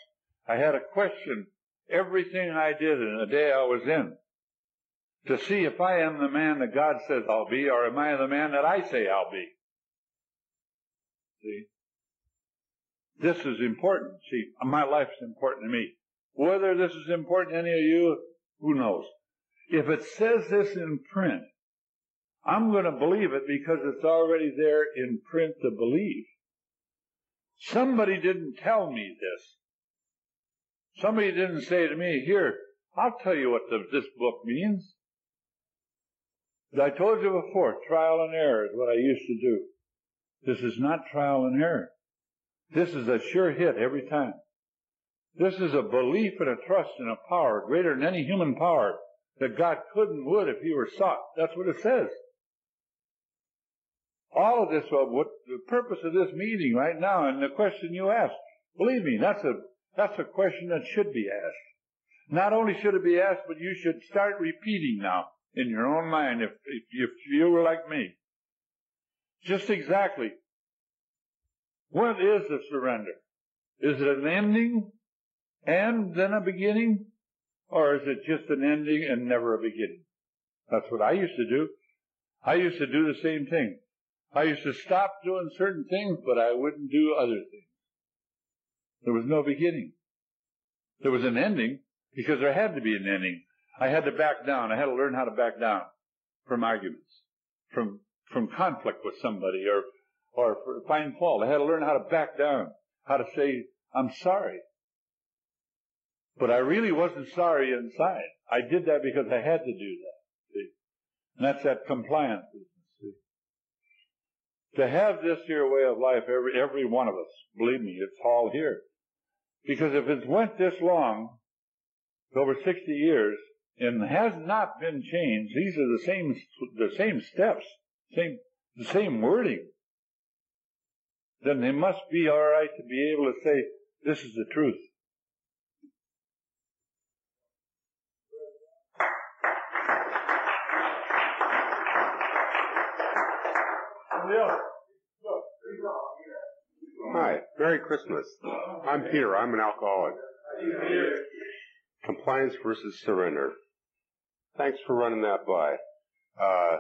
I had to question everything I did in the day I was in. To see if I am the man that God says I'll be, or am I the man that I say I'll be. See, this is important. See, my life's important to me. Whether this is important to any of you, who knows? If it says this in print, I'm going to believe it because it's already there in print to believe. Somebody didn't tell me this. Somebody didn't say to me, here, I'll tell you what the, this book means. As I told you before, trial and error is what I used to do. This is not trial and error. This is a sure hit every time. This is a belief and a trust and a power greater than any human power that God could and would if He were sought. That's what it says. All of this, what the purpose of this meeting right now and the question you asked, believe me, that's a, that's a question that should be asked. Not only should it be asked, but you should start repeating now in your own mind if, if, if you were like me. Just exactly What is the surrender? Is it an ending and then a beginning? Or is it just an ending and never a beginning? That's what I used to do. I used to do the same thing. I used to stop doing certain things, but I wouldn't do other things. There was no beginning. There was an ending because there had to be an ending. I had to back down. I had to learn how to back down from arguments, from from conflict with somebody, or or find fault. I had to learn how to back down, how to say, I'm sorry. But I really wasn't sorry inside. I did that because I had to do that. See? And that's that compliance business. To have this here way of life, every every one of us, believe me, it's all here. Because if it's went this long, over sixty years, and has not been changed, these are the same the same steps, same the same wording, then they must be all right to be able to say, this is the truth. Hi, Merry Christmas. I'm Peter. I'm an alcoholic. Compliance versus surrender. Thanks for running that by. Uh,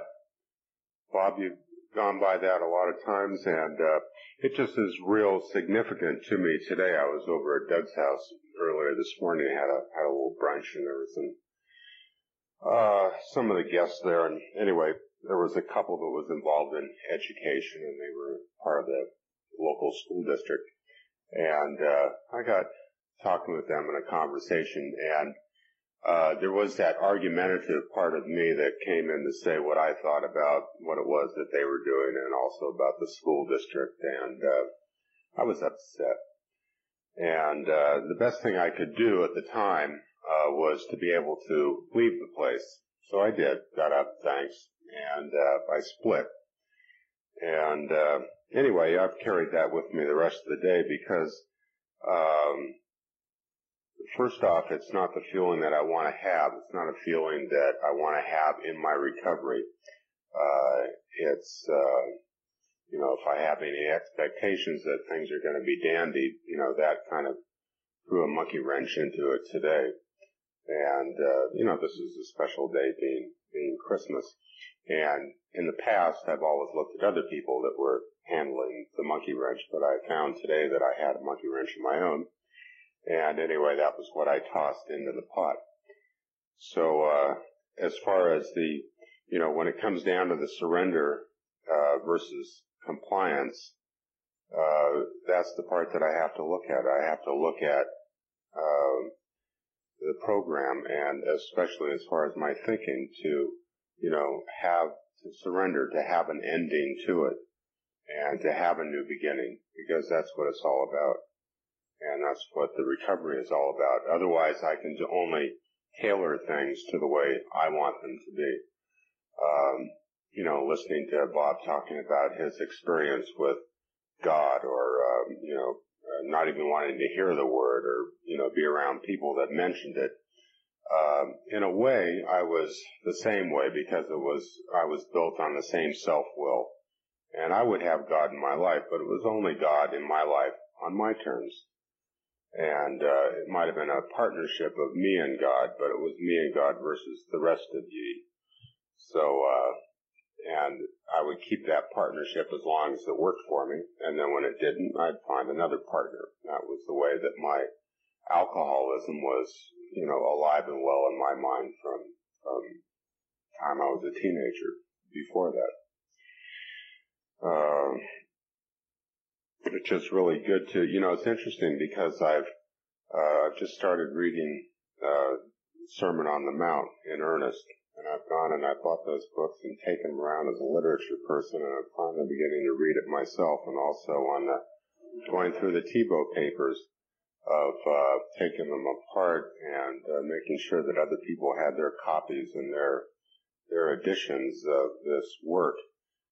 Bob, you've gone by that a lot of times, and uh, it just is real significant to me today. I was over at Doug's house earlier this morning. I had a, had a little brunch and everything. Uh, some of the guests there, and anyway, there was a couple that was involved in education, and they were part of the local school district. And uh, I got talking with them in a conversation, and uh, there was that argumentative part of me that came in to say what I thought about what it was that they were doing, and also about the school district, and uh, I was upset. And uh, the best thing I could do at the time uh, was to be able to leave the place. So I did, got up, thanks, and uh, I split. And uh, anyway, I've carried that with me the rest of the day, because um, first off, it's not the feeling that I want to have. It's not a feeling that I want to have in my recovery. Uh, it's, uh, you know, if I have any expectations that things are going to be dandy, you know, that kind of threw a monkey wrench into it today. And, uh, you know, this is a special day being, being Christmas. And in the past, I've always looked at other people that were handling the monkey wrench, but I found today that I had a monkey wrench of my own. And anyway, that was what I tossed into the pot. So, uh, as far as the, you know, when it comes down to the surrender, uh, versus compliance, uh, that's the part that I have to look at. I have to look at, um, the program, and especially as far as my thinking, to, you know, have to surrender, to have an ending to it, and to have a new beginning, because that's what it's all about. And that's what the recovery is all about. Otherwise, I can only tailor things to the way I want them to be. Um, you know, listening to Bob talking about his experience with God, or, um, you know, Uh, not even wanting to hear the word, or, you know, be around people that mentioned it. Um, in a way, I was the same way, because it was, I was built on the same self-will. And I would have God in my life, but it was only God in my life on my terms. And uh, it might have been a partnership of me and God, but it was me and God versus the rest of ye. So, uh, and I would keep that partnership as long as it worked for me. And then when it didn't, I'd find another partner. That was the way that my alcoholism was, you know, alive and well in my mind from, from the time I was a teenager before that. Um, it's just really good to, you know, it's interesting, because I've uh, just started reading uh, Sermon on the Mount in earnest. And I've gone and I bought those books and taken them around as a literature person, and I'm finally beginning to read it myself, and also on the, going through the Tebow papers of uh, taking them apart and uh, making sure that other people had their copies and their their editions of this work.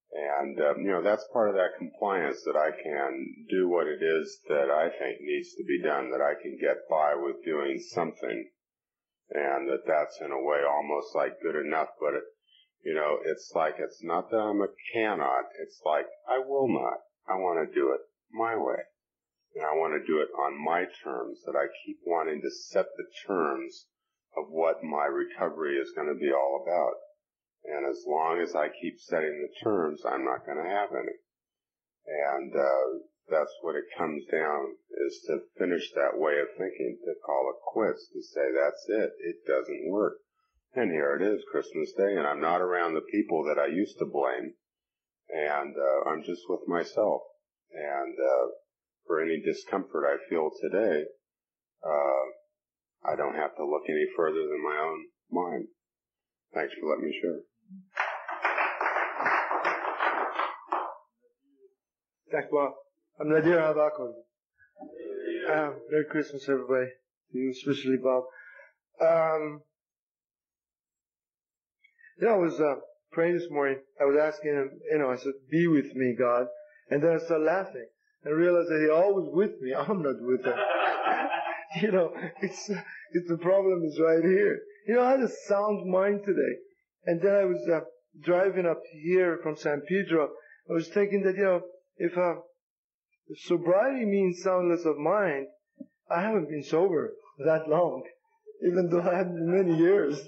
And, um, you know, that's part of that compliance, that I can do what it is that I think needs to be done, that I can get by with doing something. And that that's in a way almost like good enough, but it, you know, it's like, it's not that I'm a cannot, it's like I will not. I want to do it. my way. And I want to do it on my terms, that I keep wanting to set the terms of what my recovery is going to be all about. And as long as I keep setting the terms, I'm not going to have any. And uh, that's what it comes down, is to finish that way of thinking, to call it quits, to say that's it, it doesn't work. And here it is, Christmas Day, and I'm not around the people that I used to blame, and uh, I'm just with myself. And uh, for any discomfort I feel today, uh, I don't have to look any further than my own mind. Thanks for letting me share. Thanks, Bob. I'm Nadir Hadakon. Um, Merry Christmas, everybody. To you especially, Bob. Um, you know, I was uh, praying this morning. I was asking him, you know, I said, be with me, God. And then I started laughing. I realized that he's always with me. I'm not with him. You know, it's, it's the problem is right here. You know, I had a sound mind today. And then I was uh, driving up here from San Pedro. I was thinking that, you know, if, uh, if sobriety means soundness of mind, I haven't been sober that long, even though I haven't been many years.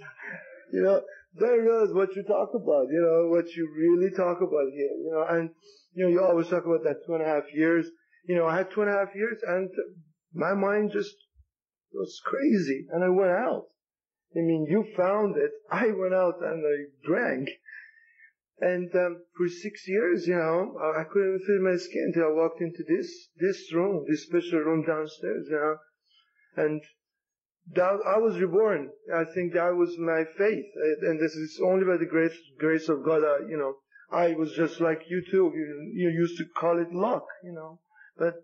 You know, then I realized what you talk about, you know, what you really talk about here, you know, and, you know, you always talk about that two and a half years. You know, I had two and a half years and my mind just was crazy and I went out. I mean, you found it. I went out and I drank. And um, for six years, you know, I couldn't even feel my skin until I walked into this this room, this special room downstairs, you know. And that, I was reborn. I think that was my faith. And this is only by the grace grace of God, I, you know, I was just like you too. You, you used to call it luck, you know. But,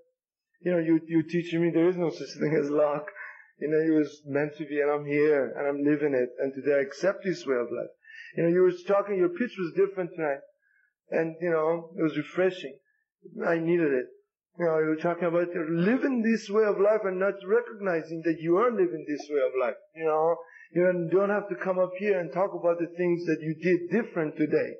you know, you, you teaching me there is no such thing as luck. You know, it was meant to be, and I'm here, and I'm living it. And today I accept this way of life. You know, you were talking, your pitch was different tonight. And, you know, it was refreshing. I needed it. You know, you were talking about living this way of life and not recognizing that you are living this way of life. You know, you don't have to come up here and talk about the things that you did different today.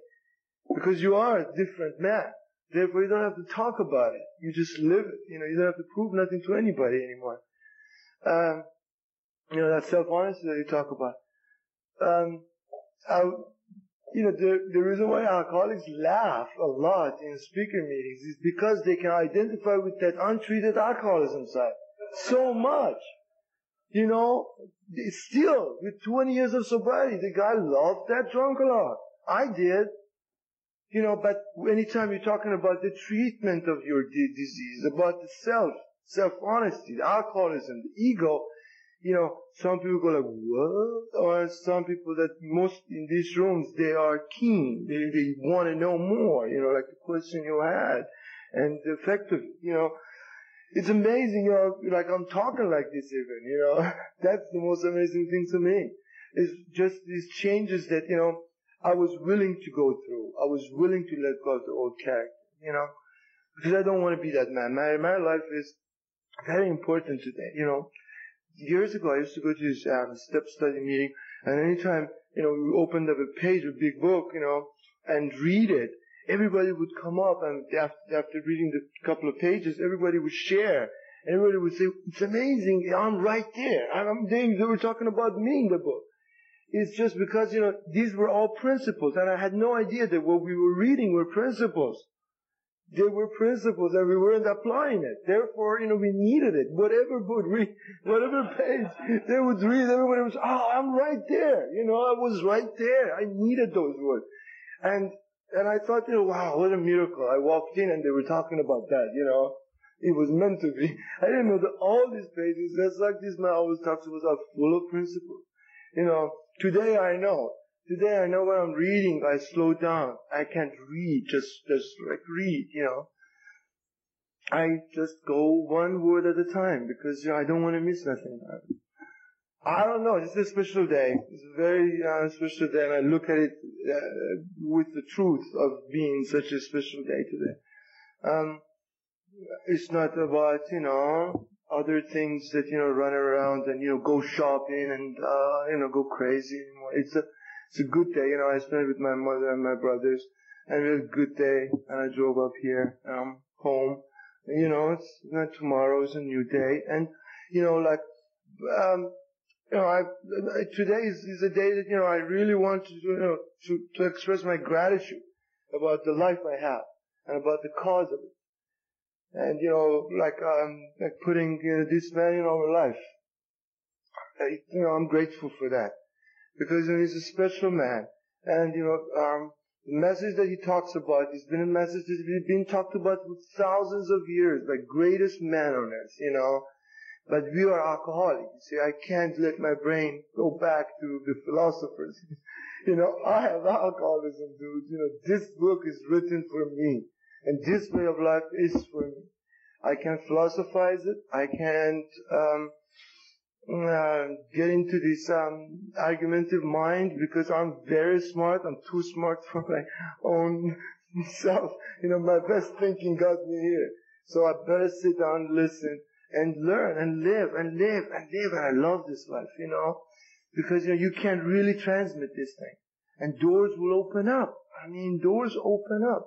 Because you are a different man. Therefore, you don't have to talk about it. You just live it. You know, you don't have to prove nothing to anybody anymore. Um, you know, that self-honesty that you talk about. Um, I, you know, the, the reason why alcoholics laugh a lot in speaker meetings is because they can identify with that untreated alcoholism side so much. You know, still, with twenty years of sobriety, the guy loved that drunk a lot. I did. You know, but anytime you're talking about the treatment of your d- disease, about the self, self-honesty, the alcoholism, the ego, you know, some people go like, what? Or some people that most in these rooms, they are keen. They they want to know more, you know, like the question you had and the effect of it, you know. It's amazing, you know, like I'm talking like this even, you know. That's the most amazing thing to me. It's just these changes that, you know, I was willing to go through. I was willing to let go of the old character, you know, because I don't want to be that man. My, my life is very important today, you know. Years ago, I used to go to this um, step study meeting, and anytime, you know, we opened up a page, a big book, you know, and read it, everybody would come up, and after, after reading the couple of pages, everybody would share. Everybody would say, it's amazing, I'm right there. I'm doing, they were talking about me in the book. It's just because, you know, these were all principles, and I had no idea that what we were reading were principles. They were principles, and we weren't applying it. Therefore, you know, we needed it. Whatever book, read, whatever page they would read, everybody was, oh, I'm right there. You know, I was right there. I needed those words. And and I thought, you know, wow, what a miracle. I walked in, and they were talking about that, you know. It was meant to be. I didn't know that all these pages, just like this man always talks about, are full of principles. You know, today I know. Today I know when I'm reading, I slow down. I can't read, just, just like read, you know. I just go one word at a time because, you know, I don't want to miss nothing. I don't know. It's a special day. It's a very uh, special day, and I look at it uh, with the truth of being such a special day today. Um, it's not about, you know, other things that, you know, run around and, you know, go shopping and, uh, you know, go crazy anymore. It's a, It's a good day, you know, I spent it with my mother and my brothers, and we had a good day, and I drove up here, um, home, You know, it's not tomorrow's a new day. And, you know, like, um, you know, I, I today is, is a day that, you know, I really want to, you know, to, to express my gratitude about the life I have and about the cause of it. And, you know, like, um, like putting you know, this man in our life. I, you know, I'm grateful for that. Because he's a special man. And, you know, um, the message that he talks about has been a message that's been talked about for thousands of years by greatest men on earth, you know. But we are alcoholics. You see, I can't let my brain go back to the philosophers. You know, I have alcoholism, dude. You know, this book is written for me. And this way of life is for me. I can't philosophize it. I can't um, uh, get into this um, argumentative mind because I'm very smart. I'm too smart for my own self. You know, my best thinking got me here. So I better sit down and listen and learn and live and live and live. And I love this life, you know, because you know, you can't really transmit this thing. And doors will open up. I mean, doors open up.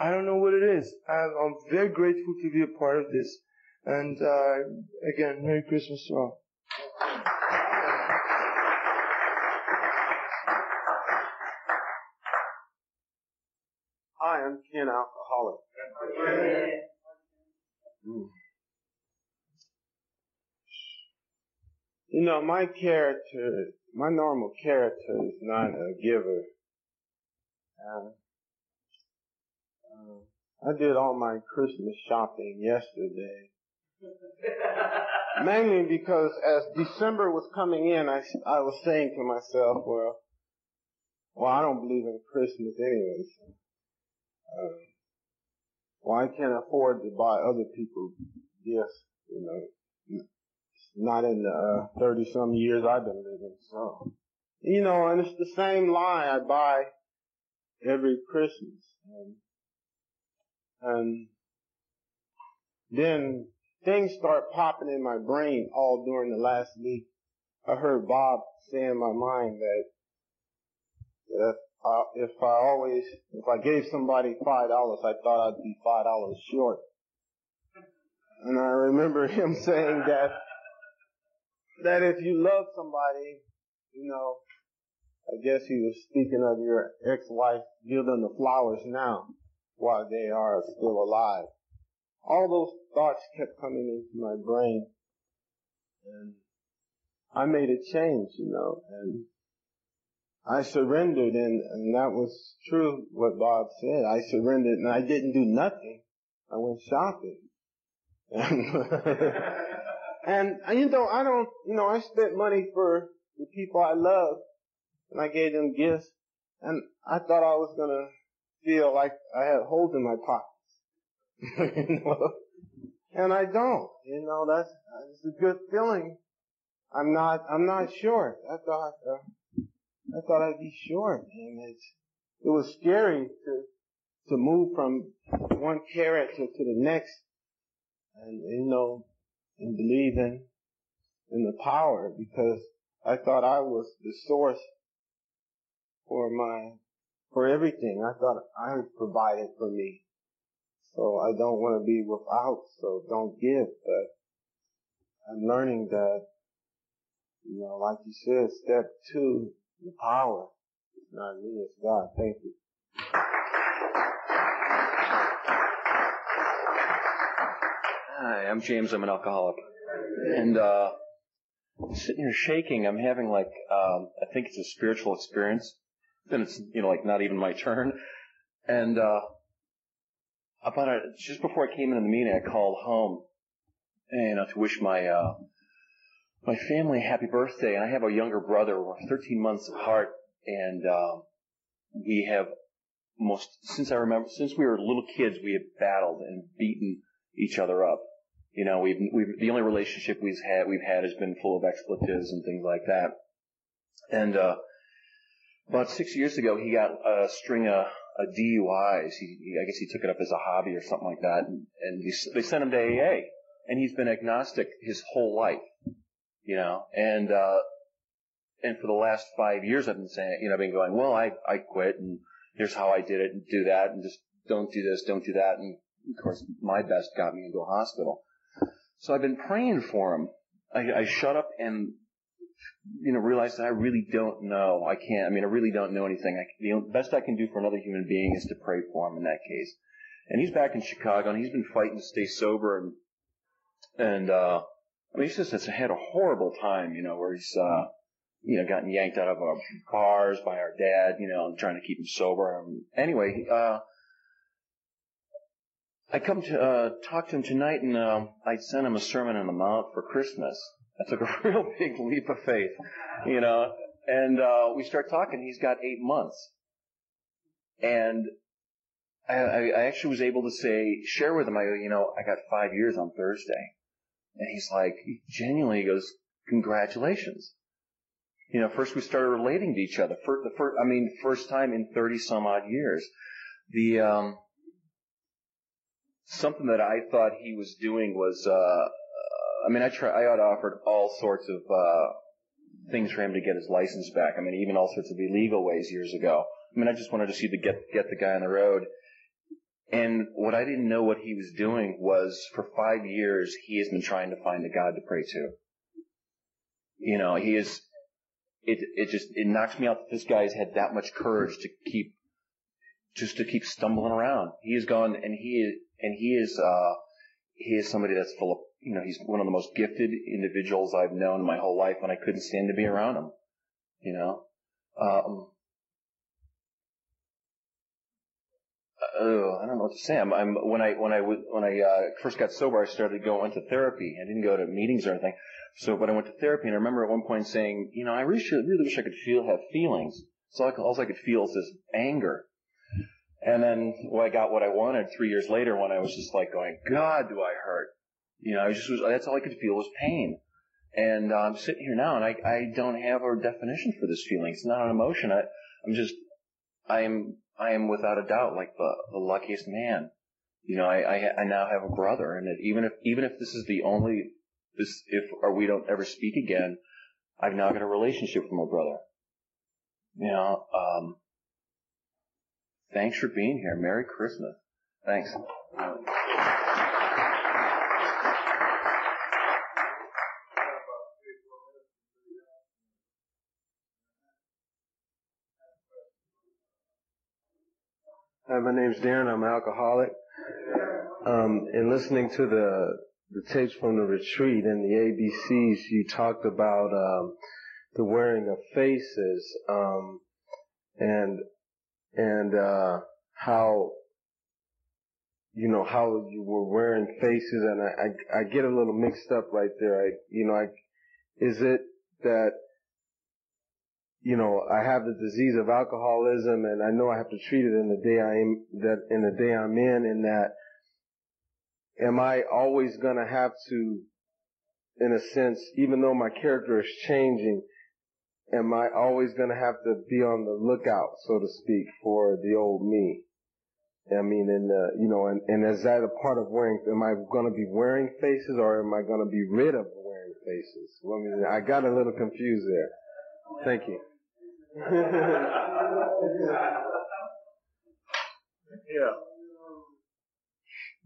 I don't know what it is. I'm very grateful to be a part of this. And, uh, again, Merry Christmas to all. I am an alcoholic. Mm. You know, my character, my normal character is not a giver. Um, I did all my Christmas shopping yesterday, mainly because as December was coming in, I, I was saying to myself, well, well, I don't believe in Christmas anyways. Uh, well, I can't afford to buy other people gifts, you know, not in the uh, thirty-some years I've been living, so. You know, and it's the same lie I buy every Christmas. And And then things start popping in my brain all during the last week. I heard Bob say in my mind that, that I, if I always, if I gave somebody five dollars, I thought I'd be five dollars short. And I remember him saying that, that if you love somebody, you know, I guess he was speaking of your ex-wife, give them the flowers now. While they are still alive. All those thoughts kept coming into my brain. And I made a change, you know, and I surrendered, and, and that was true what Bob said. I surrendered, and I didn't do nothing. I went shopping. And, and you know, I don't, you know, I spent money for the people I love, and I gave them gifts, and I thought I was going to feel like I had holes in my pockets, you know? And I don't, you know, that's, it's a good feeling. I'm not, I'm not short. I thought, uh, I thought I'd be short, and it's, it was scary to, to move from one character to the next, and, you know, and believing in the power, because I thought I was the source for my, for everything. I thought I provided for me. So I don't want to be without, so don't give. But I'm learning that, you know, like you said, step two, the power. It's not me, it's God. Thank you. Hi, I'm James. I'm an alcoholic. And, uh, I'm sitting here shaking. I'm having like, um, I think it's a spiritual experience. Then it's, you know, like not even my turn. And, uh, about a, just before I came into the meeting, I called home and uh, to wish my, uh, my family happy birthday. And I have a younger brother. We're thirteen months apart. And, um, we have most, since I remember, since we were little kids, we have battled and beaten each other up. You know, we've, we've, the only relationship we've had, we've had has been full of expletives and things like that. And, uh, about six years ago, he got a string of, of D U Is. He, he, I guess he took it up as a hobby or something like that. And, and he, they sent him to A A. And he's been agnostic his whole life, you know. And uh, and for the last five years, I've been saying, you know, I've been going, well, I, I quit, and here's how I did it, and do that, and just don't do this, don't do that, and of course, my best got me into a hospital. So I've been praying for him. I, I shut up and, you know, realized that I really don't know. I can't, I mean, I really don't know anything. I, the best I can do for another human being is to pray for him in that case. And he's back in Chicago, and he's been fighting to stay sober. And, and uh, I mean, he's just has had a horrible time, you know, where he's, uh, you know, gotten yanked out of our bars by our dad, you know, trying to keep him sober. Um, anyway, uh, I come to uh, talk to him tonight, and uh, I sent him a Sermon on the Mount for Christmas. I took a real big leap of faith, you know, and uh, we start talking. He's got eight months. And I, I actually was able to say, share with him, I go, you know, I got five years on Thursday. And he's like, he genuinely goes, congratulations. You know, first we started relating to each other. First, the first, I mean, first time in thirty some odd years. The, um, something that I thought he was doing was, uh, I mean, I try, I had offered all sorts of, uh, things for him to get his license back. I mean, even all sorts of illegal ways years ago. I mean, I just wanted to see to get, get the guy on the road. And what I didn't know what he was doing was for five years, he has been trying to find a God to pray to. You know, he is, it, it just, it knocks me out that this guy's had that much courage to keep, just to keep stumbling around. He has gone and he, and he is, uh, he is somebody that's full of, you know, he's one of the most gifted individuals I've known my whole life, and I couldn't stand to be around him, you know, um, Oh, I don't know what to say. I'm, I'm when I when I when I uh, first got sober, I started going to therapy. I didn't go to meetings or anything. So, but I went to therapy, and I remember at one point saying, you know, I really, should, really wish I could feel, have feelings. So all I, could, all I could feel is this anger. And then well, I got what I wanted three years later when I was just like going, God, do I hurt? You know, I was just was, that's all I could feel was pain. And uh, I'm sitting here now, and I I don't have a definition for this feeling. It's not an emotion. I I'm just I'm. I am without a doubt like the, the luckiest man. You know, I, I, I now have a brother, and it, even if even if this is the only this if or we don't ever speak again, I've now got a relationship with my brother. You know, um, thanks for being here. Merry Christmas. Thanks. Uh, Hi, my name's Darren. I'm an alcoholic. Um, in listening to the, the tapes from the retreat and the A B Cs, you talked about um, the wearing of faces um, and and uh, how you know how you were wearing faces, and I, I I get a little mixed up right there. I you know I is it that you know, I have the disease of alcoholism, and I know I have to treat it in the day I am that in the day I'm in. And that, am I always going to have to, in a sense, even though my character is changing, am I always going to have to be on the lookout, so to speak, for the old me? I mean, and uh, you know, and, and is that a part of wearing? Am I going to be wearing faces, or am I going to be rid of wearing faces? Well, I mean, I got a little confused there. Thank you. Yeah.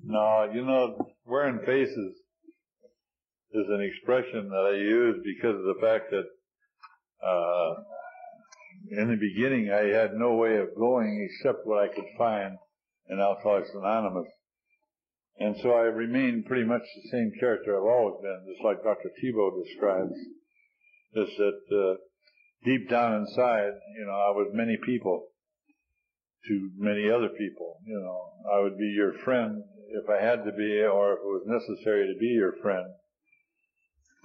No, you know, wearing faces is an expression that I use because of the fact that uh, in the beginning I had no way of going except what I could find in Alcoholics Anonymous. And so I remained pretty much the same character I've always been, just like Doctor Tebow describes, is that uh, deep down inside, you know, I was many people to many other people. You know, I would be your friend if I had to be, or if it was necessary to be your friend.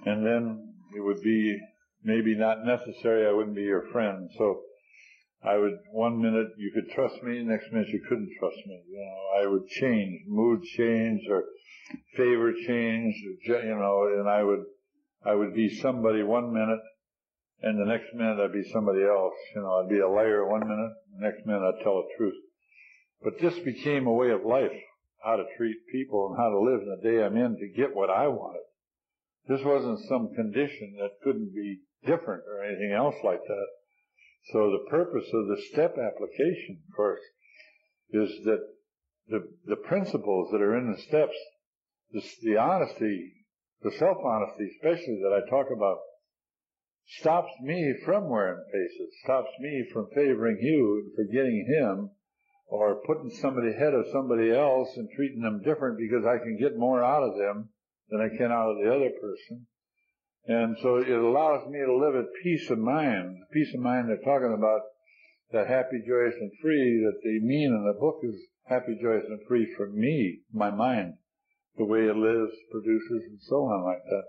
And then it would be maybe not necessary, I wouldn't be your friend. So I would, one minute you could trust me, next minute you couldn't trust me. You know, I would change, mood change or favor change, you know, and I would, I would be somebody one minute, and the next minute I'd be somebody else. You know, I'd be a liar one minute, the next minute I'd tell the truth. But this became a way of life, how to treat people and how to live in the day I'm in to get what I wanted. This wasn't some condition that couldn't be different or anything else like that. So the purpose of the step application, of course, is that the, the principles that are in the steps, the, the honesty, the self-honesty especially that I talk about, stops me from wearing faces, stops me from favoring you and forgetting him, or putting somebody ahead of somebody else and treating them different because I can get more out of them than I can out of the other person. And so it allows me to live at peace of mind, the peace of mind they're talking about, that happy, joyous, and free that they mean in the book is happy, joyous, and free for me, my mind, the way it lives, produces, and so on like that.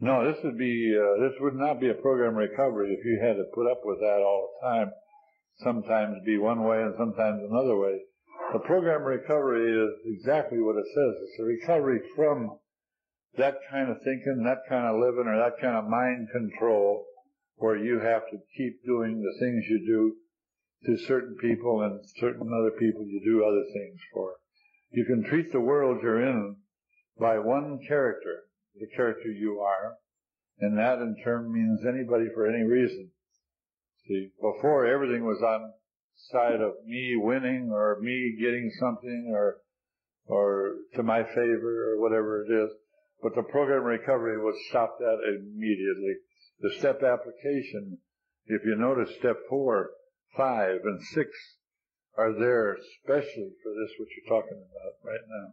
No, this would be, uh, this would not be a program recovery if you had to put up with that all the time, sometimes be one way and sometimes another way. The program recovery is exactly what it says. It's a recovery from that kind of thinking, that kind of living, or that kind of mind control where you have to keep doing the things you do to certain people and certain other people you do other things for. You can treat the world you're in by one character, the character you are, and that in turn means anybody for any reason. See, before everything was on the side of me winning or me getting something or or to my favor or whatever it is, but the program recovery would stop that immediately. The step application, if you notice, step four, five, and six are there especially for this, what you're talking about right now.